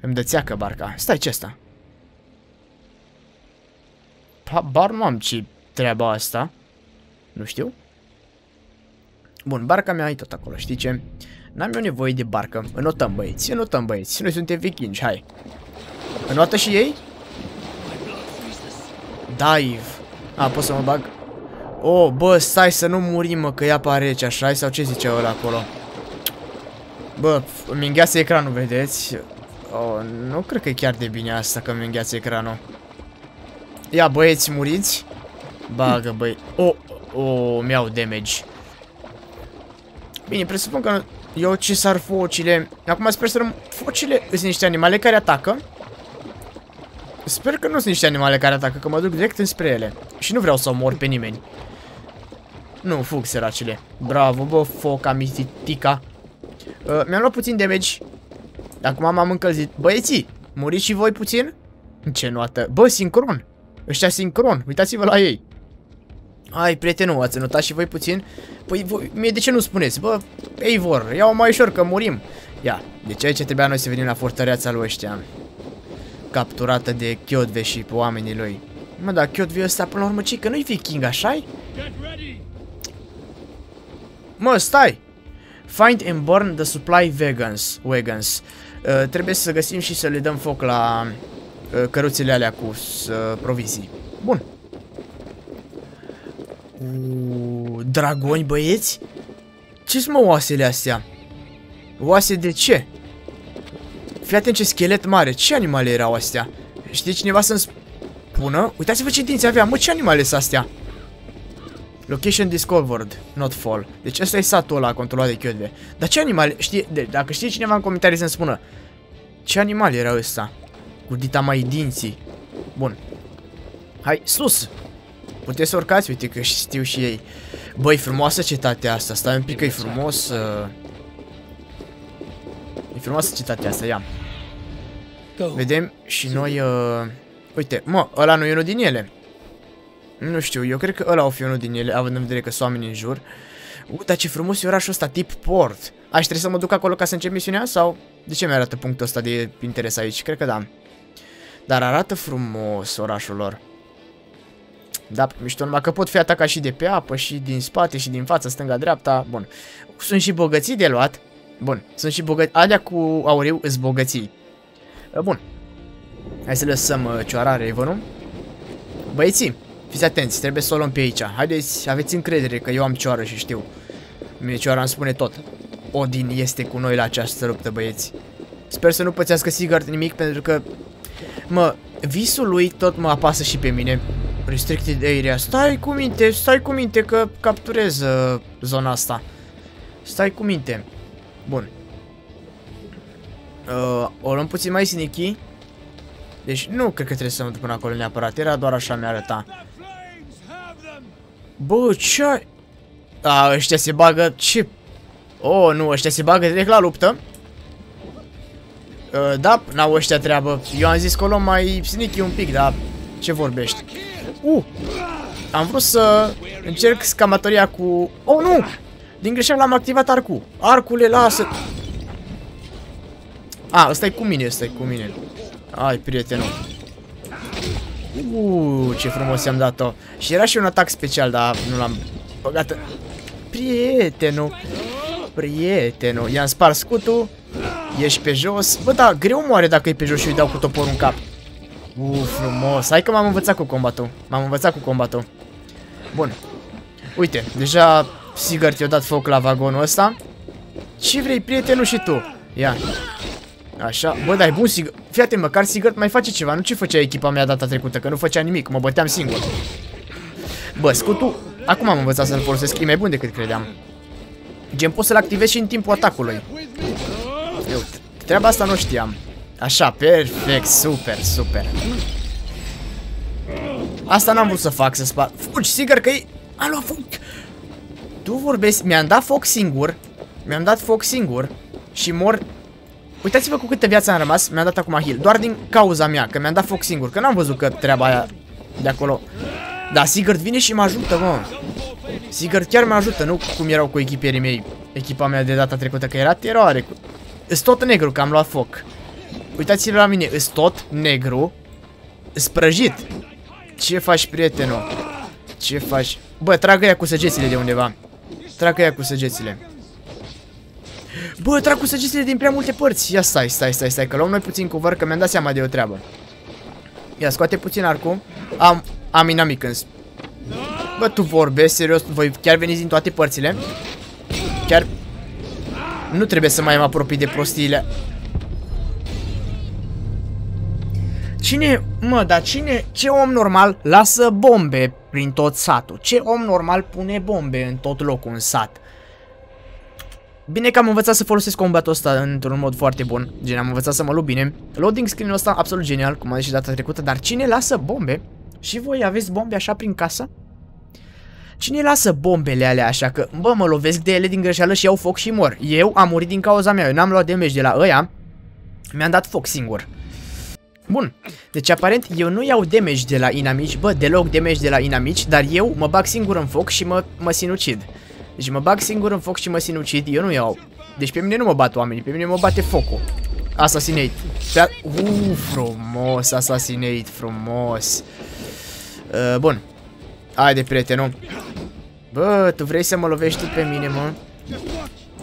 Îmi dă țeacă barca. Stai, ce asta? Bar nu am ce treaba asta. Nu știu. Bun, barca mea e tot acolo, știi ce? N-am eu nevoie de barcă. Înotăm, băieți, înotăm, băieți. Noi suntem vikingi, hai. Înotă și ei? Dive. A, pot să mă bag? Oh, bă, stai să nu murim, mă, că e apa rece, așa, sau ce zice ăla acolo? Bă, îmi îngheață ecranul, vedeți? Oh, nu cred că e chiar de bine asta că îmi îngheață ecranul. Ia, băieți, muriți? Bagă, băi. Oh, oh, mi-au damage. Bine, presupun că eu ce sar focile. Acum sper să rămân... Focile sunt niște animale care atacă. Sper că nu sunt niște animale care atacă, că mă duc direct înspre ele. Și nu vreau să omor pe nimeni. Nu, fug, săracile. Bravo, bă, foca mititica. Uh, Mi-am luat puțin damage. Acum m-am încălzit. Băieții, muriți și voi puțin? Ce notă? Bă, sincron. Ăștia sincron, uitați-vă la ei. Ai, prietenul, ați notat și voi puțin? Păi, voi, mie de ce nu spuneți? Bă, ei vor, iau mai ușor că murim. Ia, deci aici trebuia noi să venim la fortăreața lui ăștia. Capturată de Kjötve și pe oamenii lui. Mă, dar Kjötve ăsta până la urmă ce? Că nu-i viking, așa-i? Mă, stai! Find and burn the supply wagons. wagons. Uh, trebuie să găsim și să le dăm foc la uh, căruțele alea cu uh, provizii. Bun. Uh, dragoni, băieți? Ce-s, mă, oasele astea? Oase de ce? Fii atent ce schelet mare, ce animale erau astea? Știi cineva să-mi spună? Uitați-vă ce dinți avea, mă, ce animale sunt astea? Location discovered, Nottfall. Deci ăsta e satul ăla controlat de Kjötve. Dar ce animale, știi, de, dacă știe cineva în comentarii să-mi spună. Ce animale erau ăsta? Cu dita mai dinții. Bun. Hai, sus! Puteți să urcați, uite că știu și ei. Băi, frumoasă cetatea asta, stai un pic că e frumos. Uh... E frumoasă citatea asta, ia. Vedem și noi... Uh... Uite, mă, ăla nu e unul din ele. Nu știu, eu cred că ăla o fi unul din ele, având în vedere că sunt oamenii în jur. U, dar ce frumos e orașul ăsta, tip port. Aș trebui să mă duc acolo ca să încep misiunea sau... De ce mi-arată punctul ăsta de interes aici? Cred că da. Dar arată frumos orașul lor. Da, mișto, numai că pot fi atacat și de pe apă, și din spate, și din față, stânga-dreapta. Bun. Sunt și bogății de luat. Bun. Sunt și bogății. Alea cu auriu îs bogății. Bun. Hai să lăsăm cioara Raven-ul. Băieții, fiți atenți, trebuie să o luăm pe aici. Haideți, aveți încredere că eu am cioară și știu. Mie cioara îmi spune tot. Odin este cu noi la această luptă, băieți. Sper să nu pățească Sigurd nimic, pentru că, mă, visul lui tot mă apasă și pe mine. Restricted area. Stai cu minte, stai cu minte că capturez uh, zona asta. Stai cu minte. Bun. Uh, o luăm puțin mai sneaky. Deci nu cred că trebuie să mă duc până acolo neapărat. Era doar așa mi arăta. Bă, ce ai? A, ăștia se bagă. Ce? Oh, nu, ăștia se bagă direct la luptă. Uh, da, n-au ăștia treabă. Eu am zis că o luăm mai sneaky un pic, dar ce vorbești? Uh, am vrut să încerc scamatoria cu... Oh, nu! Din greșeală am activat arcul. Arcule, lasă! A, ăsta-i cu mine, ăsta-i cu mine. Ai, prietenul. Uh, ce frumos i-am dat-o. Și era și un atac special, dar nu l-am băgat. Prietenul. Prietenul. I-am spart scutul. Ești pe jos. Bă, da, greu moare dacă e pe jos și îi dau cu toporul în cap. Uuu, frumos. Hai că m-am învățat cu combatul. M-am învățat cu combatul. Bun. Uite, deja Sigurd i-a dat foc la vagonul ăsta. Ce vrei, prietenul, și tu? Ia. Așa. Bă, dar e bun Sigurd. Fii atent, măcar Sigurd mai face ceva. Nu ce făcea echipa mea data trecută, că nu făcea nimic. Mă băteam singur. Bă, scutul. Acum am învățat să-l folosesc. E mai bun decât credeam. Gen, pot să-l activez și în timpul atacului. Eu, treaba asta nu știam. Așa, perfect, super, super. Asta n-am vrut să fac, să spar. Fugi, Sigurd, că e... A luat foc. Tu vorbești, mi-am dat foc singur. Mi-am dat foc singur. Și mor. Uitați-vă cu câte viață am rămas. Mi-am dat acum heal, doar din cauza mea, că mi-am dat foc singur, că n-am văzut că treaba aia de acolo. Dar Sigurd vine și mă ajută, mă. Sigurd chiar mă ajută, nu cum erau cu echipierii mei. Echipa mea de data trecută, că era teroare. Îs tot negru, că am luat foc. Uitați-vă la mine, îs tot negru. Îs prăjit. Ce faci, prietenul? Ce faci? Bă, tragă ea cu săgețile de undeva. Tragă ea cu săgețile. Bă, trag cu săgețile din prea multe părți. Ia stai, stai, stai, stai, că luăm noi puțin cover, că mi-am dat seama de o treabă. Ia, scoate puțin arcul. Am, am inamic în... Bă, tu vorbești, serios, voi chiar veniți din toate părțile. Chiar... Nu trebuie să mai mă apropii de prostiile. Cine, mă, dar cine, ce om normal lasă bombe prin tot satul? Ce om normal pune bombe în tot locul în sat? Bine că am învățat să folosesc combatul ăsta într-un mod foarte bun. Gen, am învățat să mă lup bine. Loading screen-ul ăsta absolut genial, cum am zis și data trecută. Dar cine lasă bombe? Și voi aveți bombe așa prin casă? Cine lasă bombele alea așa că, bă, mă lovesc de ele din greșeală și iau foc și mor? Eu am murit din cauza mea, eu n-am luat damage de la ăia. Mi-am dat foc singur. Bun, deci aparent eu nu iau damage de la inamici, bă, deloc damage de la inamici, dar eu mă bag singur în foc și mă, mă sinucid. Deci mă bag singur în foc și mă sinucid, eu nu iau. Deci pe mine nu mă bat oamenii, pe mine mă bate focul. Assassinate. Uuu, frumos, assassinate, frumos. Uh, bun. Haide, prietenul. Bă, tu vrei să mă lovești tu pe mine, mă?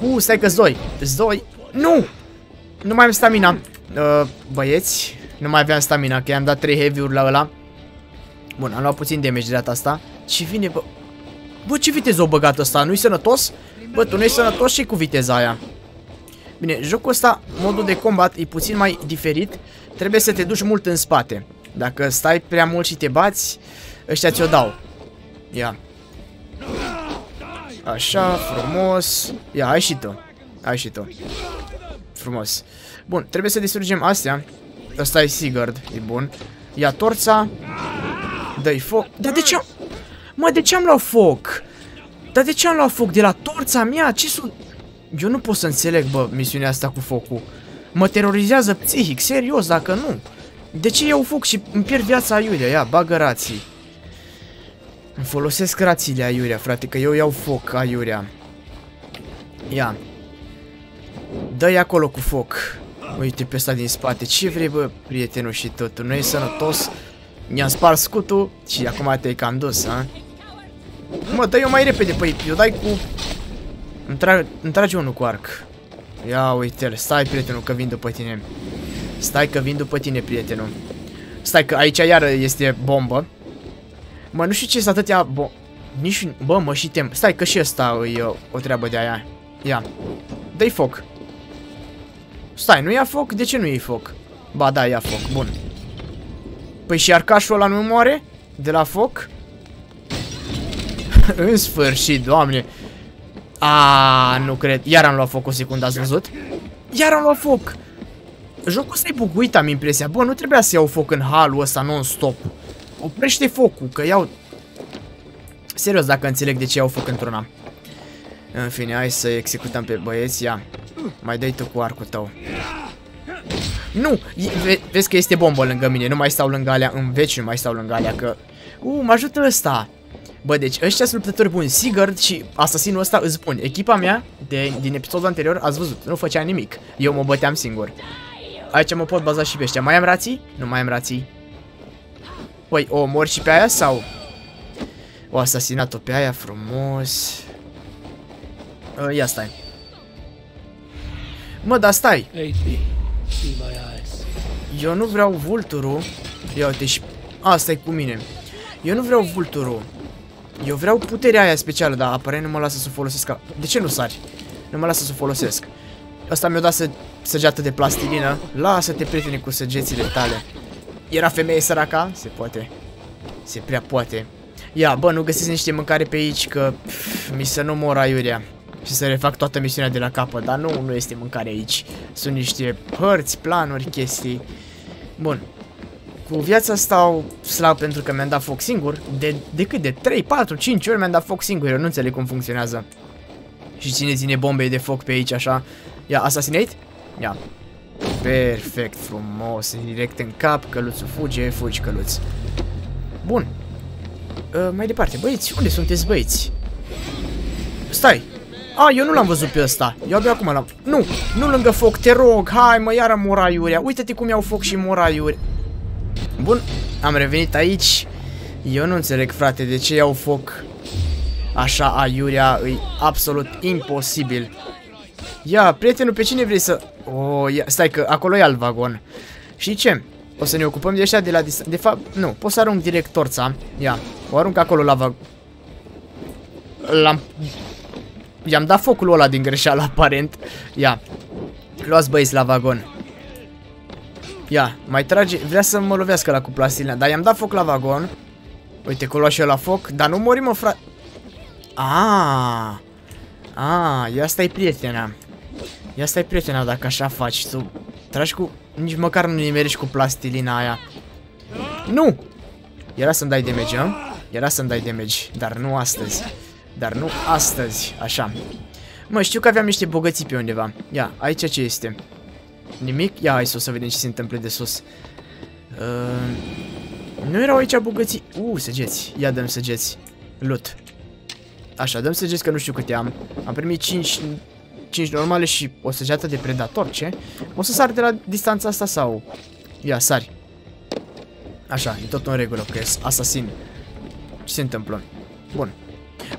Uuu, stai că-s doi. Doi. Nu! Nu mai am stamina. Uh, băieți... Nu mai aveam stamina, că i-am dat trei heavy-uri la ăla. Bun, am luat puțin damage de data asta. Și vine, bă. Bă, ce viteză o băgat ăsta? Nu-i sănătos? Bă, tu nu-i sănătos și cu viteza aia. Bine, jocul ăsta, modul de combat e puțin mai diferit. Trebuie să te duci mult în spate. Dacă stai prea mult și te bați, ăștia ți-o dau. Ia. Așa, frumos. Ia, ai și tu. Ai și tu. Frumos. Bun, trebuie să distrugem astea. Ăsta e Sigurd, e bun. Ia torța. Dă-i foc. Dar de ce am... Mă, de ce am luat foc? Dar de ce am luat foc? De la torța mea? Ce sunt? Eu nu pot să înțeleg, bă, misiunea asta cu focul. Mă terorizează psihic, serios, dacă nu. De ce iau foc și îmi pierd viața aiurea? Ia, bagă rații. Îmi folosesc rațiile aiurea, frate, că eu iau foc aiurea. Ia. Dă-i acolo cu foc. Uite pe ăsta din spate, ce vrei bă, prietenul și totul, nu e sănătos. Mi-am spart scutul și acum te-ai cam dus, a? Mă, dă-i-o mai repede, păi, eu dai cu... Îmi tra trage unul cu arc. Ia uite-l, stai prietenul că vin după tine. Stai că vin după tine, prietenul. Stai că aici iară este bombă. Mă, nu știu ce sunt atâtea bo... Nici... Bă, mă, și tem. Stai că și ăsta e o, o treabă de aia. Ia, dă-i foc. Stai, nu ia foc? De ce nu ia foc? Ba da, ia foc, bun. Păi și arcașul ăla nu moare? De la foc? În sfârșit, doamne. A, nu cred. Iar am luat foc o secundă, ați văzut? Iar am luat foc. Jocul ăsta e buguit, am impresia. Bă, nu trebuia să iau foc în halul ăsta non-stop. Oprește focul, că iau... Serios, dacă înțeleg de ce iau foc într-una. În fine, hai să executăm pe băieți, ia. Mai dai tu cu arcul tău. Nu! Ve vezi că este bombă lângă mine, nu mai stau lângă alea, în veci nu mai stau lângă alea, că... Uuu, mă ajută ăsta! Bă, deci ăștia sunt luptători buni, Sigurd și asasinul ăsta îți spun. Echipa mea, de, din episodul anterior, ați văzut, nu făcea nimic. Eu mă băteam singur. Aici mă pot baza și pe ăștia. Mai am rații? Nu mai am rații. Păi, o omor și pe aia sau... O asasinat-o pe aia, frumos... Uh, ia stai. Mă, dar stai. Eu nu vreau vulturul. Ia uite și... Asta-i cu mine. Eu nu vreau vulturul. Eu vreau puterea aia specială, dar aparent nu mă lasă să o folosesc. Ca... De ce nu sari? Nu mă lasă să o folosesc. Asta mi-o dat să... săgeată de plastilină. Lasă-te, prietene, cu săgețile tale. Era femeie săraca? Se poate. Se prea poate. Ia, bă, nu găsiți niște mâncare pe aici, că... Pf, mi se nu mor aiurea. Și să refac toată misiunea de la capăt. Dar nu, nu este mâncare aici. Sunt niște hărți, planuri, chestii. Bun. Cu viața stau slab pentru că mi-am dat foc singur. De, decât de trei, patru, cinci ori mi-am dat foc singur. Eu nu înțeleg cum funcționează. Și ține, ține bombe de foc pe aici, așa. Ia, assassinate? Ia. Perfect, frumos. Direct în cap, căluțul fuge, fugi căluț. Bun. Uh, mai departe, băieți, unde sunteți, băieți? Stai. A, eu nu l-am văzut pe ăsta. Eu abia acum l-am... Nu, nu lângă foc, te rog. Hai mă, iară moraiurea. Uite-te cum iau foc și moraiuri. Bun, am revenit aici. Eu nu înțeleg, frate, de ce iau foc. Așa, aiurea, e absolut imposibil. Ia, prietenul, pe cine vrei să... O, ia... Stai că acolo e alt vagon. Și ce? O să ne ocupăm de ăștia de la distanță. De fapt, nu, pot să arunc direct torța. Ia, o arunc acolo la vagon. L-am... I-am dat focul ăla din greșeală, aparent. Ia. Luați băieți la vagon. Ia. Mai trage. Vrea să mă lovească la cu plastilina. Dar i-am dat foc la vagon. Uite că lua și eu la foc. Dar nu mori, mă, frate. Aaa. Aaa. Ia stai, prietena. Ia stai, prietena, dacă așa faci. Tu tragi cu... Nici măcar nu nimerești cu plastilina aia. Nu! Era să-mi dai damage, nu? Era să-mi dai damage. Dar nu astăzi. Dar nu astăzi, așa. Mă, știu că aveam niște bogății pe undeva. Ia, aici ce este? Nimic? Ia, hai sus, să vedem ce se întâmplă de sus. uh, Nu erau aici bogății. Uuu, săgeți, ia dăm săgeți. Loot. Așa, dăm săgeți că nu știu câte am. Am primit cinci normale și o săgeată de predator, ce? O să sar de la distanța asta sau? Ia, sari. Așa, e tot în regulă, că e asasin. Ce se întâmplă? Bun.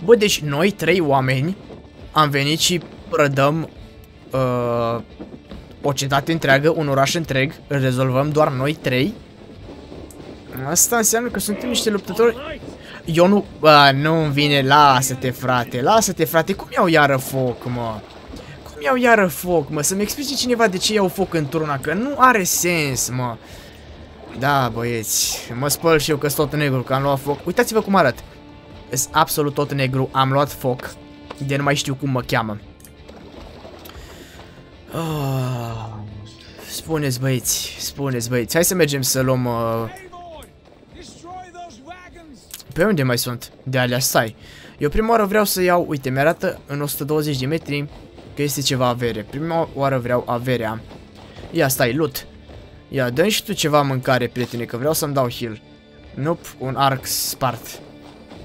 Bă, deci noi, trei oameni, am venit și prădăm uh, o cetate întreagă, un oraș întreg, îl rezolvăm doar noi trei. Asta înseamnă că suntem niște luptători. Eu nu... Uh, nu-mi vine, lasă-te, frate, lasă-te, frate, cum iau iară foc, mă? Cum iau iară foc, mă? Să-mi explice cineva de ce iau foc într-una, că nu are sens, mă. Da, băieți, mă spăl și eu că-s tot negru, că am luat foc. Uitați-vă cum arăt. Sunt absolut tot negru, am luat foc. De nu mai știu cum mă cheamă. Oh. Spuneți, băieți, spuneți, băieți. Hai să mergem să luăm uh... Pe unde mai sunt? De alea, stai. Eu prima oară vreau să iau, uite, mi-arată în o sută douăzeci de metri că este ceva avere. Prima oară vreau averea. Ia, stai, loot. Ia, dă-mi și tu ceva mâncare, prietene, că vreau să-mi dau heal. Nope, un arc spart.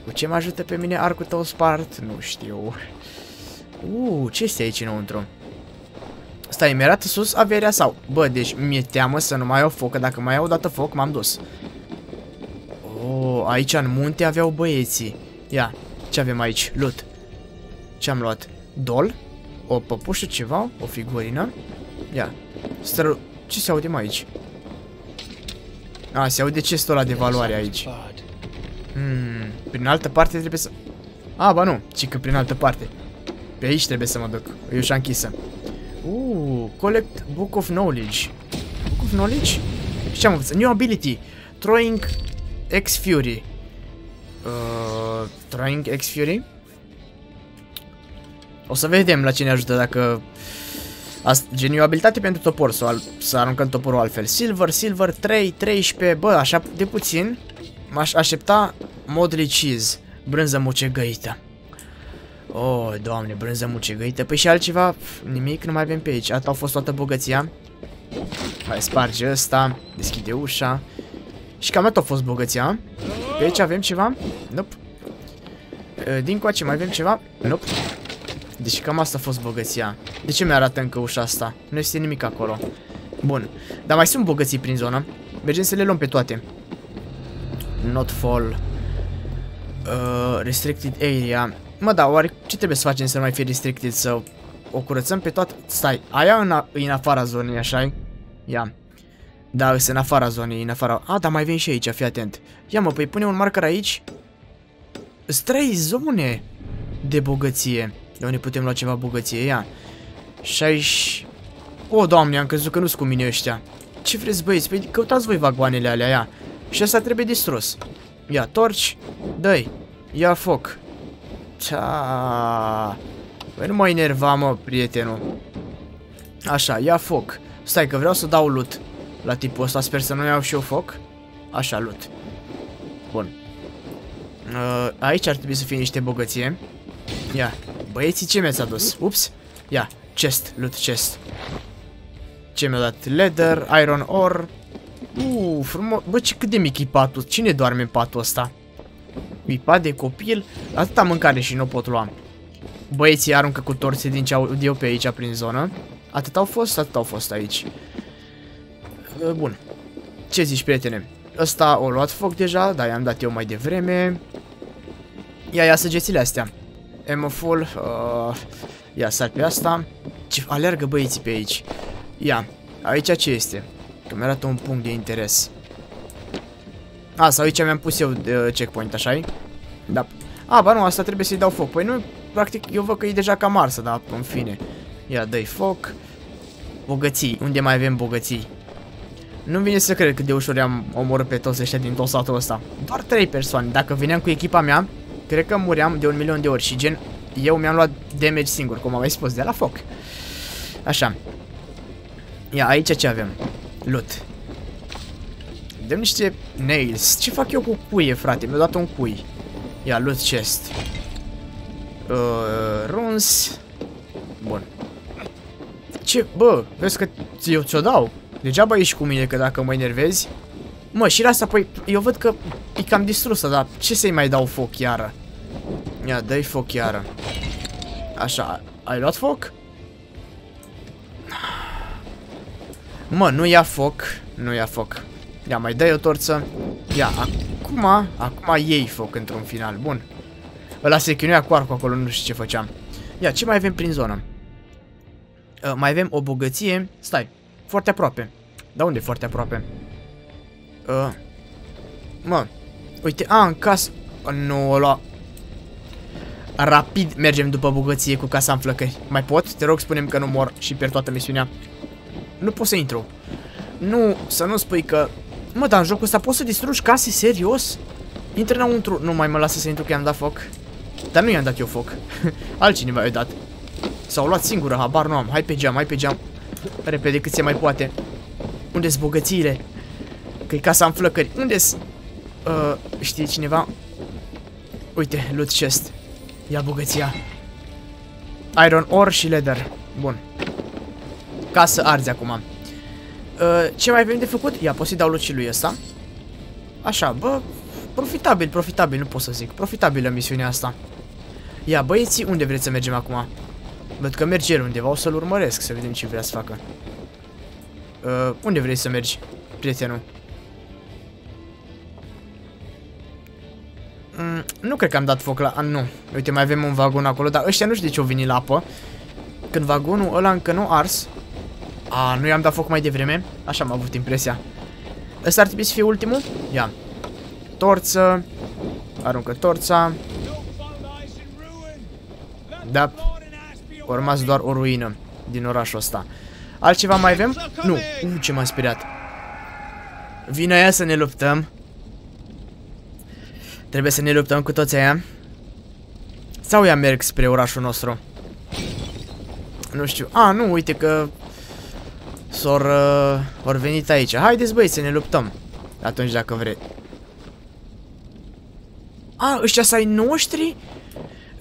Cu ce mă ajută pe mine arcul tău spart? Nu știu. Uuu, ce este aici înăuntru? asta imediat sus averea sau... Bă, deci mi-e teamă să nu mai iau foc, că dacă mai iau o dată foc, m-am dus. Oh, aici în munte aveau băieții. Ia, ce avem aici? Lut. Ce-am luat? Dol? O păpușă ceva? O figurină? Ia. Stră... Ce se aude aici? A, se aude chestul ăla de valoare aici. Hmm, prin altă parte trebuie să... A, ba nu, ci că prin altă parte. Pe aici trebuie să mă duc. E ușa închisă. Uuu, collect book of knowledge. Book of knowledge? Și ce-am învățat? New ability. Throwing X Fury. Uh, throwing X Fury? O să vedem la cine ajută dacă... Geniu abilitate pentru topor, să aruncăm toporul altfel. Silver, silver, trei, treisprezece, bă, așa de puțin. M-aș aștepta modly cheese, brânză mucegăită. Oh, doamne, brânză mucegăită. Păi și altceva, nimic, nu mai avem pe aici. Asta a fost toată bogăția. Mai sparge ăsta, deschide ușa. Și cam atât a fost bogăția. Pe aici avem ceva? Nope. Dincoace mai avem ceva? Nope. Deci cam asta a fost bogăția. De ce mi-arată încă ușa asta? Nu este nimic acolo. Bun. Dar mai sunt bogății prin zonă. Mergem să le luăm pe toate. Nottfall. Uh, restricted area. Mă, da, oare ce trebuie să facem să nu mai fie restricted? Să o curățăm pe toate? Stai, aia în a e în afara zonei, așa-i? Ia. Da, este în afara zonei, în afara... A, dar mai veni și aici, fii atent. Ia mă, păi pune un marker aici. Sunt trei zone de bogăție. De unde putem lua ceva bogăție, ia. Și aici... O, doamne, am crezut că nu-s cu mine ăștia. Ce vreți, băieți? Păi căutați voi vagoanele alea, ia. Și asta trebuie distrus. Ia, torci, dă-i, ia foc. Cia... Păi nu mă enerva, mă, prietenul. Așa, ia foc. Stai că vreau să dau lut la tipul ăsta, sper să nu iau și eu foc. Așa, lut. Bun. Aici ar trebui să fie niște bogăție. Ia, băieții, ce mi-ați adus? Ups, ia, chest, loot chest. Ce mi-a dat? Leather, iron ore. Uuu, frumos. Bă, ce, cât de mic e patul? Cine doarme în patul ăsta? E pat de copil? Atâta mâncare și nu pot lua. Băieții aruncă cu torțe din ce audio pe aici, prin zonă. Atât au fost, atât au fost aici. Bun. Ce zici, prietene? Ăsta a luat foc deja, dar i-am dat eu mai devreme. Ia, ia săgețile astea. Emoful, uh, ia sar pe asta. Ce, alergă băieții pe aici. Ia, aici ce este? Că mi arată un punct de interes. A, sau aici mi-am pus eu uh, checkpoint, așa-i? Da. A, ba nu, asta trebuie să-i dau foc. Păi nu, practic, eu văd că e deja cam arsă, dar în fine. Ia, dă-i foc. Bogății, unde mai avem bogății? Nu-mi vine să cred cât de ușor am omorât pe toți ăștia din tot satul ăsta. Doar trei persoane, dacă veneam cu echipa mea. Cred că muream de un milion de ori și gen, eu mi-am luat damage singur, cum am mai spus, de la foc. Așa. Ia, aici ce avem? Loot. Dăm niște nails. Ce fac eu cu cuie, frate? Mi-a dat un cui. Ia, loot chest. Uh, runs. Bun. Ce? Bă, vezi că eu ți-o dau. Degeaba ești cu mine, că dacă mă enervezi... Mă, și asta, păi, eu văd că e cam distrusă, dar ce să-i mai dau foc iară? Ia, dă-i foc iară. Așa, ai luat foc? Mă, nu ia foc, nu ia foc. Ia, mai dai o torță. Ia, acum, acum iei foc într-un final, bun. Ăla se chinuia cu arcul acolo, nu știu ce făceam. Ia, ce mai avem prin zonă? A, mai avem o bogăție, stai, foarte aproape. Dar unde foarte aproape? Uh. Mă, uite, a, în casă. Nu o lua. Rapid mergem după bogăție cu casa în flăcări. Mai pot? Te rog, spunem că nu mor și pierd toată misiunea. Nu pot să intru. Nu, să nu spui că... Mă, dar în jocul ăsta poți să distrugi case, serios? Intră înăuntru. Nu mai mă lasă să intru că i-am dat foc. Dar nu i-am dat eu foc. Altcineva i-a dat. S-au luat singură, habar nu am. Hai pe geam, hai pe geam. Repede cât se mai poate. Unde-s bogățiile? Că-i casa în flăcări. Unde-s? Uh, știe cineva? Uite, loot chest. Ia bogăția. Iron ore și leather. Bun. Casă arzi acum. Uh, ce mai avem de făcut? Ia, pot să-i dau loot și lui ăsta. Așa, bă. Profitabil, profitabil, nu pot să zic. Profitabilă misiunea asta. Ia, băieții, unde vreți să mergem acum? Pentru că merge el undeva, o să-l urmăresc, să vedem ce vrea să facă. Uh, unde vrei să mergi, prietenul? Mm, nu cred că am dat foc la... Ah, nu. Uite, mai avem un vagon acolo, dar ăștia nu știu de ce au venit la apă. Când vagonul ăla încă nu ars. A, nu i-am dat foc mai devreme. Așa am avut impresia. Ăsta ar trebui să fie ultimul? Ia. Torță. Aruncă torța. Da. Au rămas doar o ruină din orașul ăsta. Altceva mai avem? Nu. Uh, ce m-a speriat. Vine aia să ne luptăm. Trebuie să ne luptăm cu toți aia. Sau ea merg spre orașul nostru? Nu știu. A, nu, uite că s-or uh, venit aici. Haideți, băi, să ne luptăm. Atunci dacă vreți. A, ăștia s-ai noștri?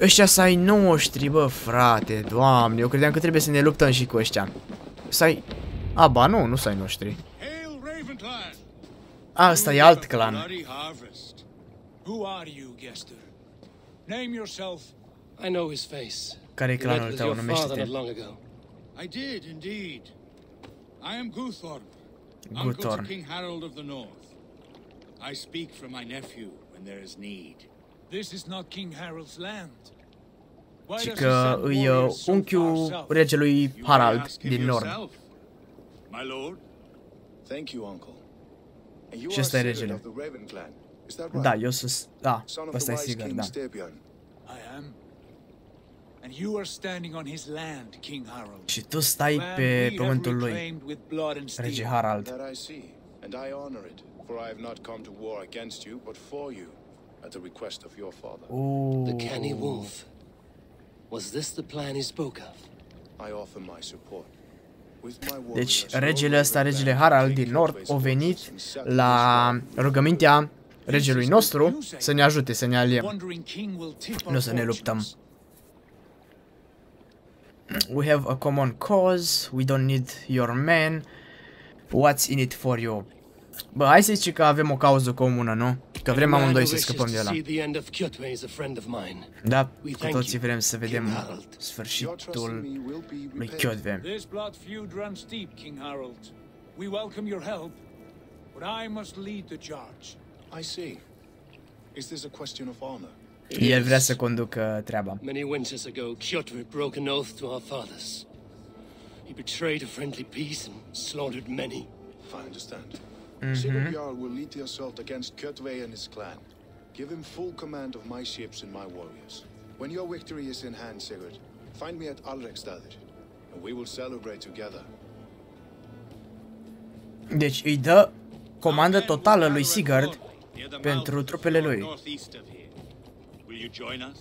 Ăștia s-ai noștri, bă, frate. Doamne, eu credeam că trebuie să ne luptăm și cu ăștia. S-ai... A, ba, nu, nu s-ai noștri. A, ăsta e alt clan. Care e clanul tău? Numește-te. I did indeed. I am Guthorm, uncle to King Harald of the North. I speak for my nephew when there is need. This is not King Harald's land. Și că îi unchiul regelui Harald din Nord. My lord. Thank you, uncle. Și ăsta e regele. Da, eu sunt... Da, ăsta e Sigurd, da. Și tu stai pe pământul lui, rege Harald. Uuuu. Deci regele ăsta, regele Harald din Nord, a venit la rugămintea regelui nostru să ne ajute, să ne aliem. Nu să ne luptăm. We have a common cause, we don't need your men. What's in it for you? Bă, hai să zici că avem o cauză comună, nu? Că vrem amândoi să scăpăm de ăla. Da, cu toții vrem să vedem sfârșitul lui Kjötve. El vrea să conducă treaba. Many winters ago, Kjötve broke an oath to our fathers. He betrayed a friendly peace and slaughtered many. I understand. Styrbjörn will lead the assault against Kjötve and his clan. Give him full command of my ships and my warriors. When your victory is in hand, Sigurd, find me at Alreksdager, and we will celebrate together. Deci îi dă comandă totală lui Sigurd pentru trupele lui. Will you join us?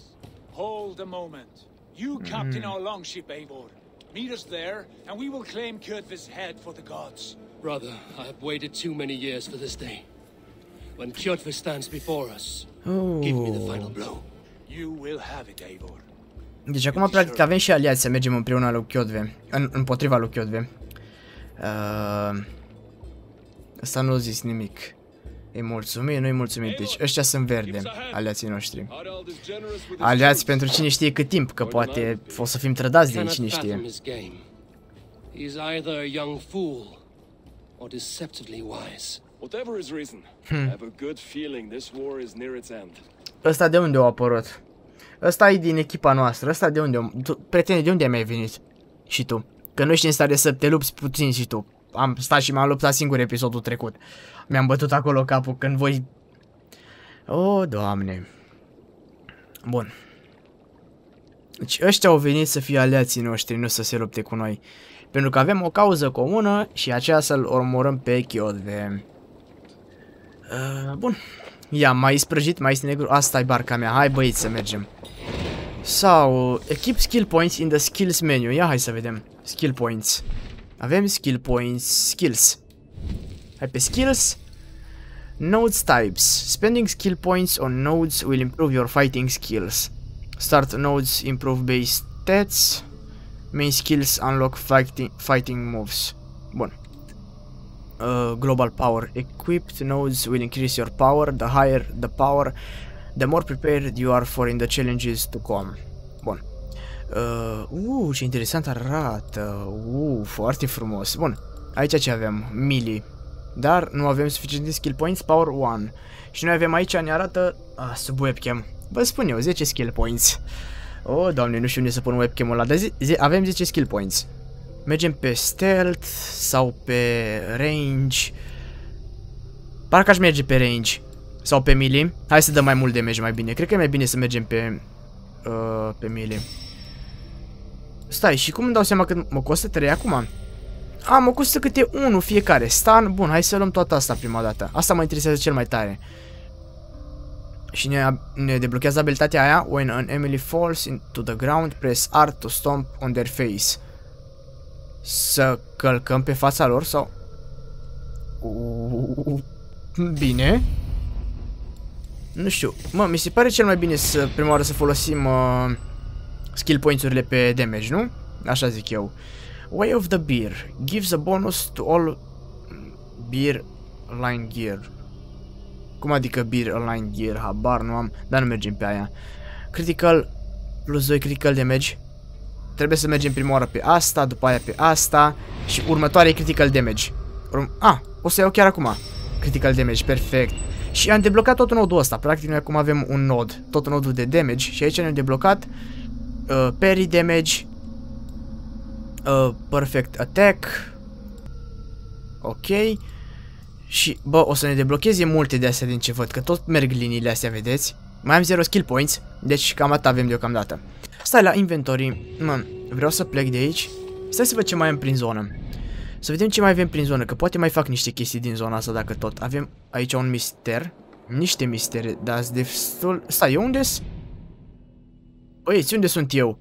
Hold a moment. You captain our longship, Eivor. Meet us there, and we will claim Kjötve's head for the gods. Brother, I have waited too many years for this day. When Kjötve stands before us, give me the final blow. You will have it, Eivor. Deci acum practic avem și aliați să mergem împreună la Kjötve, în, împotriva lui Kjötve. Uh, asta nu a zis nimic. Îi mulțumim, nu-i mulțumim. Deci ăștia sunt verde, aliații noștri. Aliați pentru cine știe cât timp, că poate o să fim trădați de ei, cine știe. Hmm. Ăsta de unde a apărut? Ăsta e din echipa noastră, ăsta de unde... Prietene, de unde ai mai venit? Și tu? Că nu ești în stare să te lupți puțin și tu. Am stat și m-am luptat singur episodul trecut. Mi-am bătut acolo capul când voi... Oh, Doamne. Bun. Deci ăștia au venit să fie aliații noștri, nu să se lupte cu noi. Pentru că avem o cauză comună și aceea să-l omorâm pe Kjötve. Uh, bun. Ia, mai sprăjit, mai este negru. Asta e barca mea. Hai, băieți, să mergem. Sau... Equip skill points in the skills menu. Ia, hai să vedem. Skill points. Avem skill points, skills. Hai pe skills. Nodes types. Spending skill points on nodes will improve your fighting skills. Start nodes improve base stats. Main skills unlock fighting, fighting moves. Bun. Uh, global power. Equipped nodes will increase your power. The higher the power, the more prepared you are for in the challenges to come. Bun. Uuu, uh, ce interesant arată. Uuu, uh, foarte frumos. Bun, aici ce avem? Melee. Dar nu avem suficient de skill points, power unu. Și noi avem aici, ne arată ah, sub webcam. Vă spun eu, zece skill points. Oh, doamne, nu știu unde să pun webcam-ul ăla. Dar avem zece skill points. Mergem pe stealth sau pe range. Parcă aș merge pe range sau pe melee. Hai să dăm mai mult damage mai bine. Cred că e mai bine să mergem pe uh, pe melee. Stai, și cum îmi dau seama că mă costă trei acum? A, mă costă câte unul fiecare. Stun, bun, hai să luăm toată asta prima dată. Asta mă interesează cel mai tare. Și ne, ne deblochează abilitatea aia. When an enemy falls into the ground, press R to stomp on their face. Să călcăm pe fața lor sau... Bine. Nu știu. Mă, mi se pare cel mai bine să prima oară să folosim uh, skill points-urile pe damage, nu? Așa zic eu. Way of the Bear gives a bonus to all bear line gear. Cum adică bear line gear? Habar nu am, dar nu mergem pe aia. Critical plus doi critical damage. Trebuie să mergem prima oară pe asta, după aia pe asta și următoarea e critical damage. Urm ah, o să iau chiar acum. Critical damage, perfect. Și am deblocat tot nodul ăsta. Practic noi acum avem un nod, tot nodul de damage și aici ne-am deblocat uh, parry damage. Uh, perfect attack. Ok. Și bă, o să ne deblocheze multe de astea din ce văd, că tot merg liniile astea, vedeți? Mai am zero skill points, deci cam atât avem deocamdată. Stai la inventory. Mă, vreau să plec de aici. Stai să văd ce mai am prin zonă. Să vedem ce mai avem prin zonă, că poate mai fac niște chestii din zona asta dacă tot. Avem aici un mister. Niște mistere, dar sunt destul... Stai, eu unde-s? Băieți, unde sunt eu?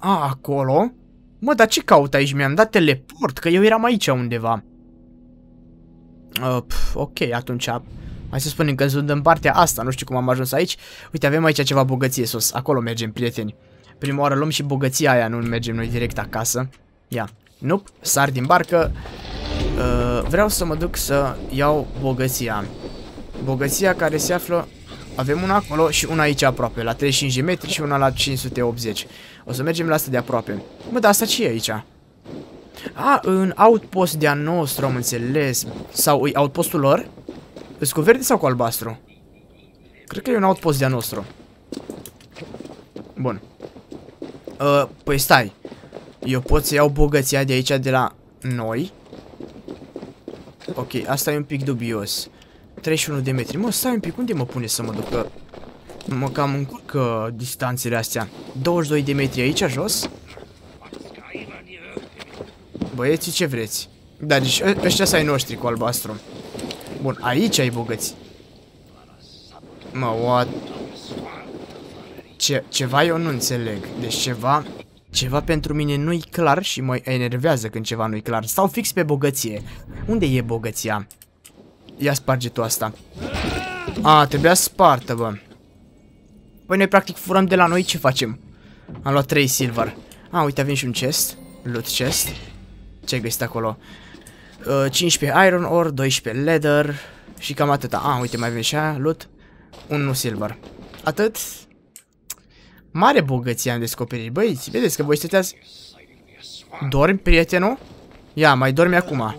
A, acolo? Mă, dar ce caut aici? Mi-am dat teleport, că eu eram aici undeva. Uh, pf, ok, atunci... Hai să spunem că sunt în partea asta, nu știu cum am ajuns aici. Uite, avem aici ceva bogăție sus, acolo mergem, prieteni. Prima oară luăm și bogăția aia, nu mergem noi direct acasă. Ia, nope, sar din barcă. uh, Vreau să mă duc să iau bogăția. Bogăția care se află... Avem una acolo și una aici aproape, la treizeci și cinci de metri și una la cinci sute optzeci. O să mergem la asta de aproape. Mă, dar asta ce e aici? A, în outpost de-a nostru, am înțeles. Sau e outpostul lor? Îți cu verde sau cu albastru? Cred că e un outpost de-a nostru. Bun. uh, Păi stai, eu pot să iau bogăția de aici de la noi. Ok, asta e un pic dubios. treizeci și unu de metri. Mă, stai un pic, unde mă pune să mă duc? Că mă cam încurcă distanțele astea. douăzeci și doi de metri aici, jos. Băieții, ce vreți? Da, deci ăștia s-ai noștri cu albastru. Bun, aici ai bogăți. Mă, what? Ce, ceva eu nu înțeleg. Deci ceva... Ceva pentru mine nu-i clar și mă enervează când ceva nu-i clar. Stau fix pe bogăție. Unde e bogăția? Ia sparge tu asta. A, trebuia spartă, bă. Păi noi practic furăm de la noi, ce facem? Am luat trei silver. A, uite, avem și un chest. Loot chest. Ce-ai găsit acolo? Uh, cincisprezece iron ore, doisprezece leather. Și cam atâta. A, uite, mai avem și aia, loot. unu silver. Atât. Mare bogăție am descoperit, băiți. Vedeți că voi stăteați... Dormi, prietenul? Ia, mai dormi acum.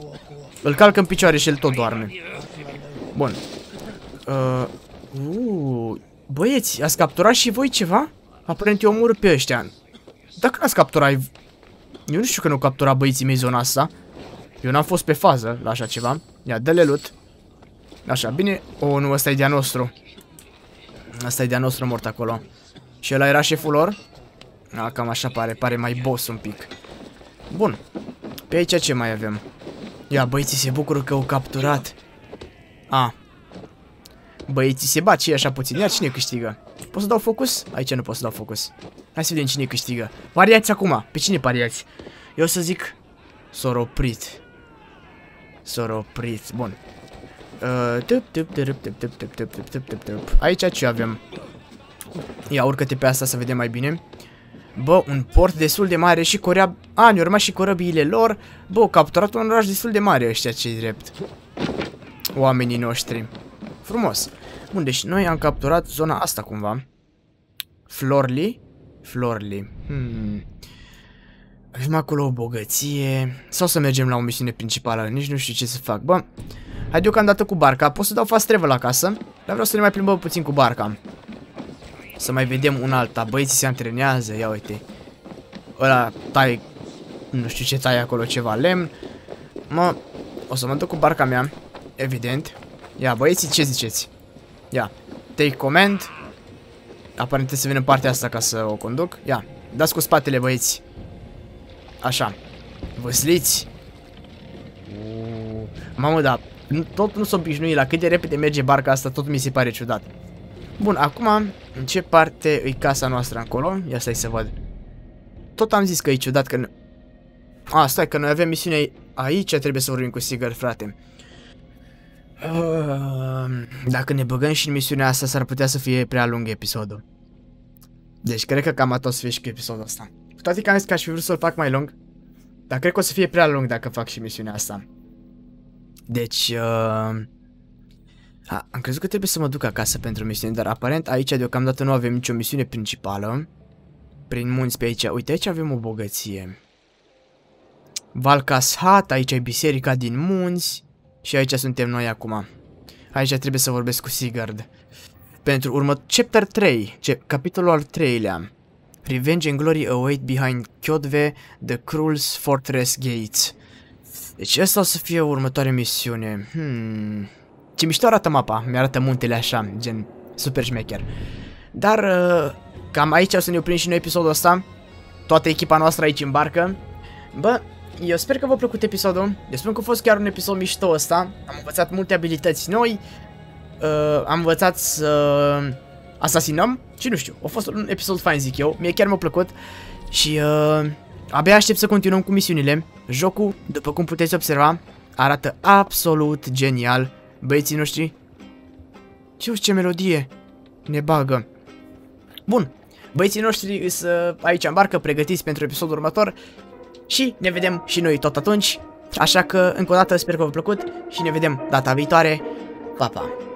Îl calc în picioare și el tot doarme. Bun. Uh, uh, băieți, ați capturat și voi ceva? Aparent eu omor pe ăștia. Dacă ați capturat... Eu nu știu că nu captura băieții mei zona asta. Eu n-am fost pe fază la așa ceva. Ia, dă-le loot. Așa, bine. Oh, nu, ăsta e de-a nostru. Asta e de-a nostru mort acolo. Și ăla era șeful lor? A, cam așa pare, pare mai boss un pic. Bun. Pe aici ce mai avem? Ia, băieții se bucură că au capturat. A. Băieții se bat și așa puțin. Ia, cine câștigă? Pot să dau focus? Aici nu pot să dau focus. Hai să vedem cine câștigă. Pariați acum. Pe cine pariați? Eu să zic... S-au oprit. S-au oprit. Bun. Aici ce avem? Ia, urcă-te pe asta să vedem mai bine. Bă, un port destul de mare și corea... A, ne-au urmat și corăbiile lor. Bă, au capturat un oraș destul de mare ăștia, ce-i drept. Oamenii noștri. Frumos. Bun, deci noi am capturat zona asta cumva. Florly. Florli. Hmm. Avem acolo o bogăție. Sau să mergem la o misiune principală. Nici nu știu ce să fac. Bă, hai deocamdată cu barca. Pot să dau fast travel acasă, dar vreau să ne mai plimbăm puțin cu barca. Să mai vedem un alta. Băieții se antrenează. Ia uite. Ăla tai... Nu știu ce tai acolo, ceva lemn. Mă, o să mă duc cu barca mea. Evident. Ia băieții, ce ziceți? Ia, take command. Aparent trebuie să vin în partea asta ca să o conduc. Ia, dați cu spatele băieți. Așa. Văsliți. Mamă, da, tot nu s-o obișnui la cât de repede merge barca asta, tot mi se pare ciudat. Bun, acum, în ce parte e casa noastră acolo? Ia stai să văd. Tot am zis că e ciudat că... A, stai, că noi avem misiune aici, trebuie să vorbim cu Sigurd, frate. Dacă ne băgăm și în misiunea asta, s-ar putea să fie prea lung episodul. Deci cred că cam atât o să fie și cu episodul ăsta. Cu toate că am zis că aș fi vrut să-l fac mai lung, dar cred că o să fie prea lung dacă fac și misiunea asta. Deci uh... A, am crezut că trebuie să mă duc acasă pentru misiune, dar aparent aici deocamdată nu avem nicio misiune principală. Prin munți pe aici, uite, aici avem o bogăție. Valcashat, aici e biserica din munți. Și aici suntem noi acum. Aici trebuie să vorbesc cu Sigurd. Pentru următorul chapter trei, ce capitolul al treilea. Revenge and glory await behind Kjötve, the Cruel's Fortress Gates. Deci asta o să fie următoarea misiune. Hmm. Ce mișto arată mapa, mi-arată muntele așa, gen super șmecher. Dar uh, cam aici o să ne oprim și noi episodul ăsta. Toată echipa noastră aici în barcă. Bă, eu sper că v-a plăcut episodul. Eu sper că a fost chiar un episod mișto ăsta. Am învățat multe abilități noi. uh, Am învățat să uh, asasinăm și nu știu, a fost un episod fain, zic eu. Mie chiar mi-a plăcut. Și uh, abia aștept să continuăm cu misiunile. Jocul, după cum puteți observa, arată absolut genial. Băieții noștri, ce uși, ce melodie ne bagă. Bun, băieții noștri să aici în barcă, pregătiți pentru episodul următor. Și ne vedem și noi tot atunci. Așa că, încă o dată, sper că v-a plăcut și ne vedem data viitoare. Pa, pa!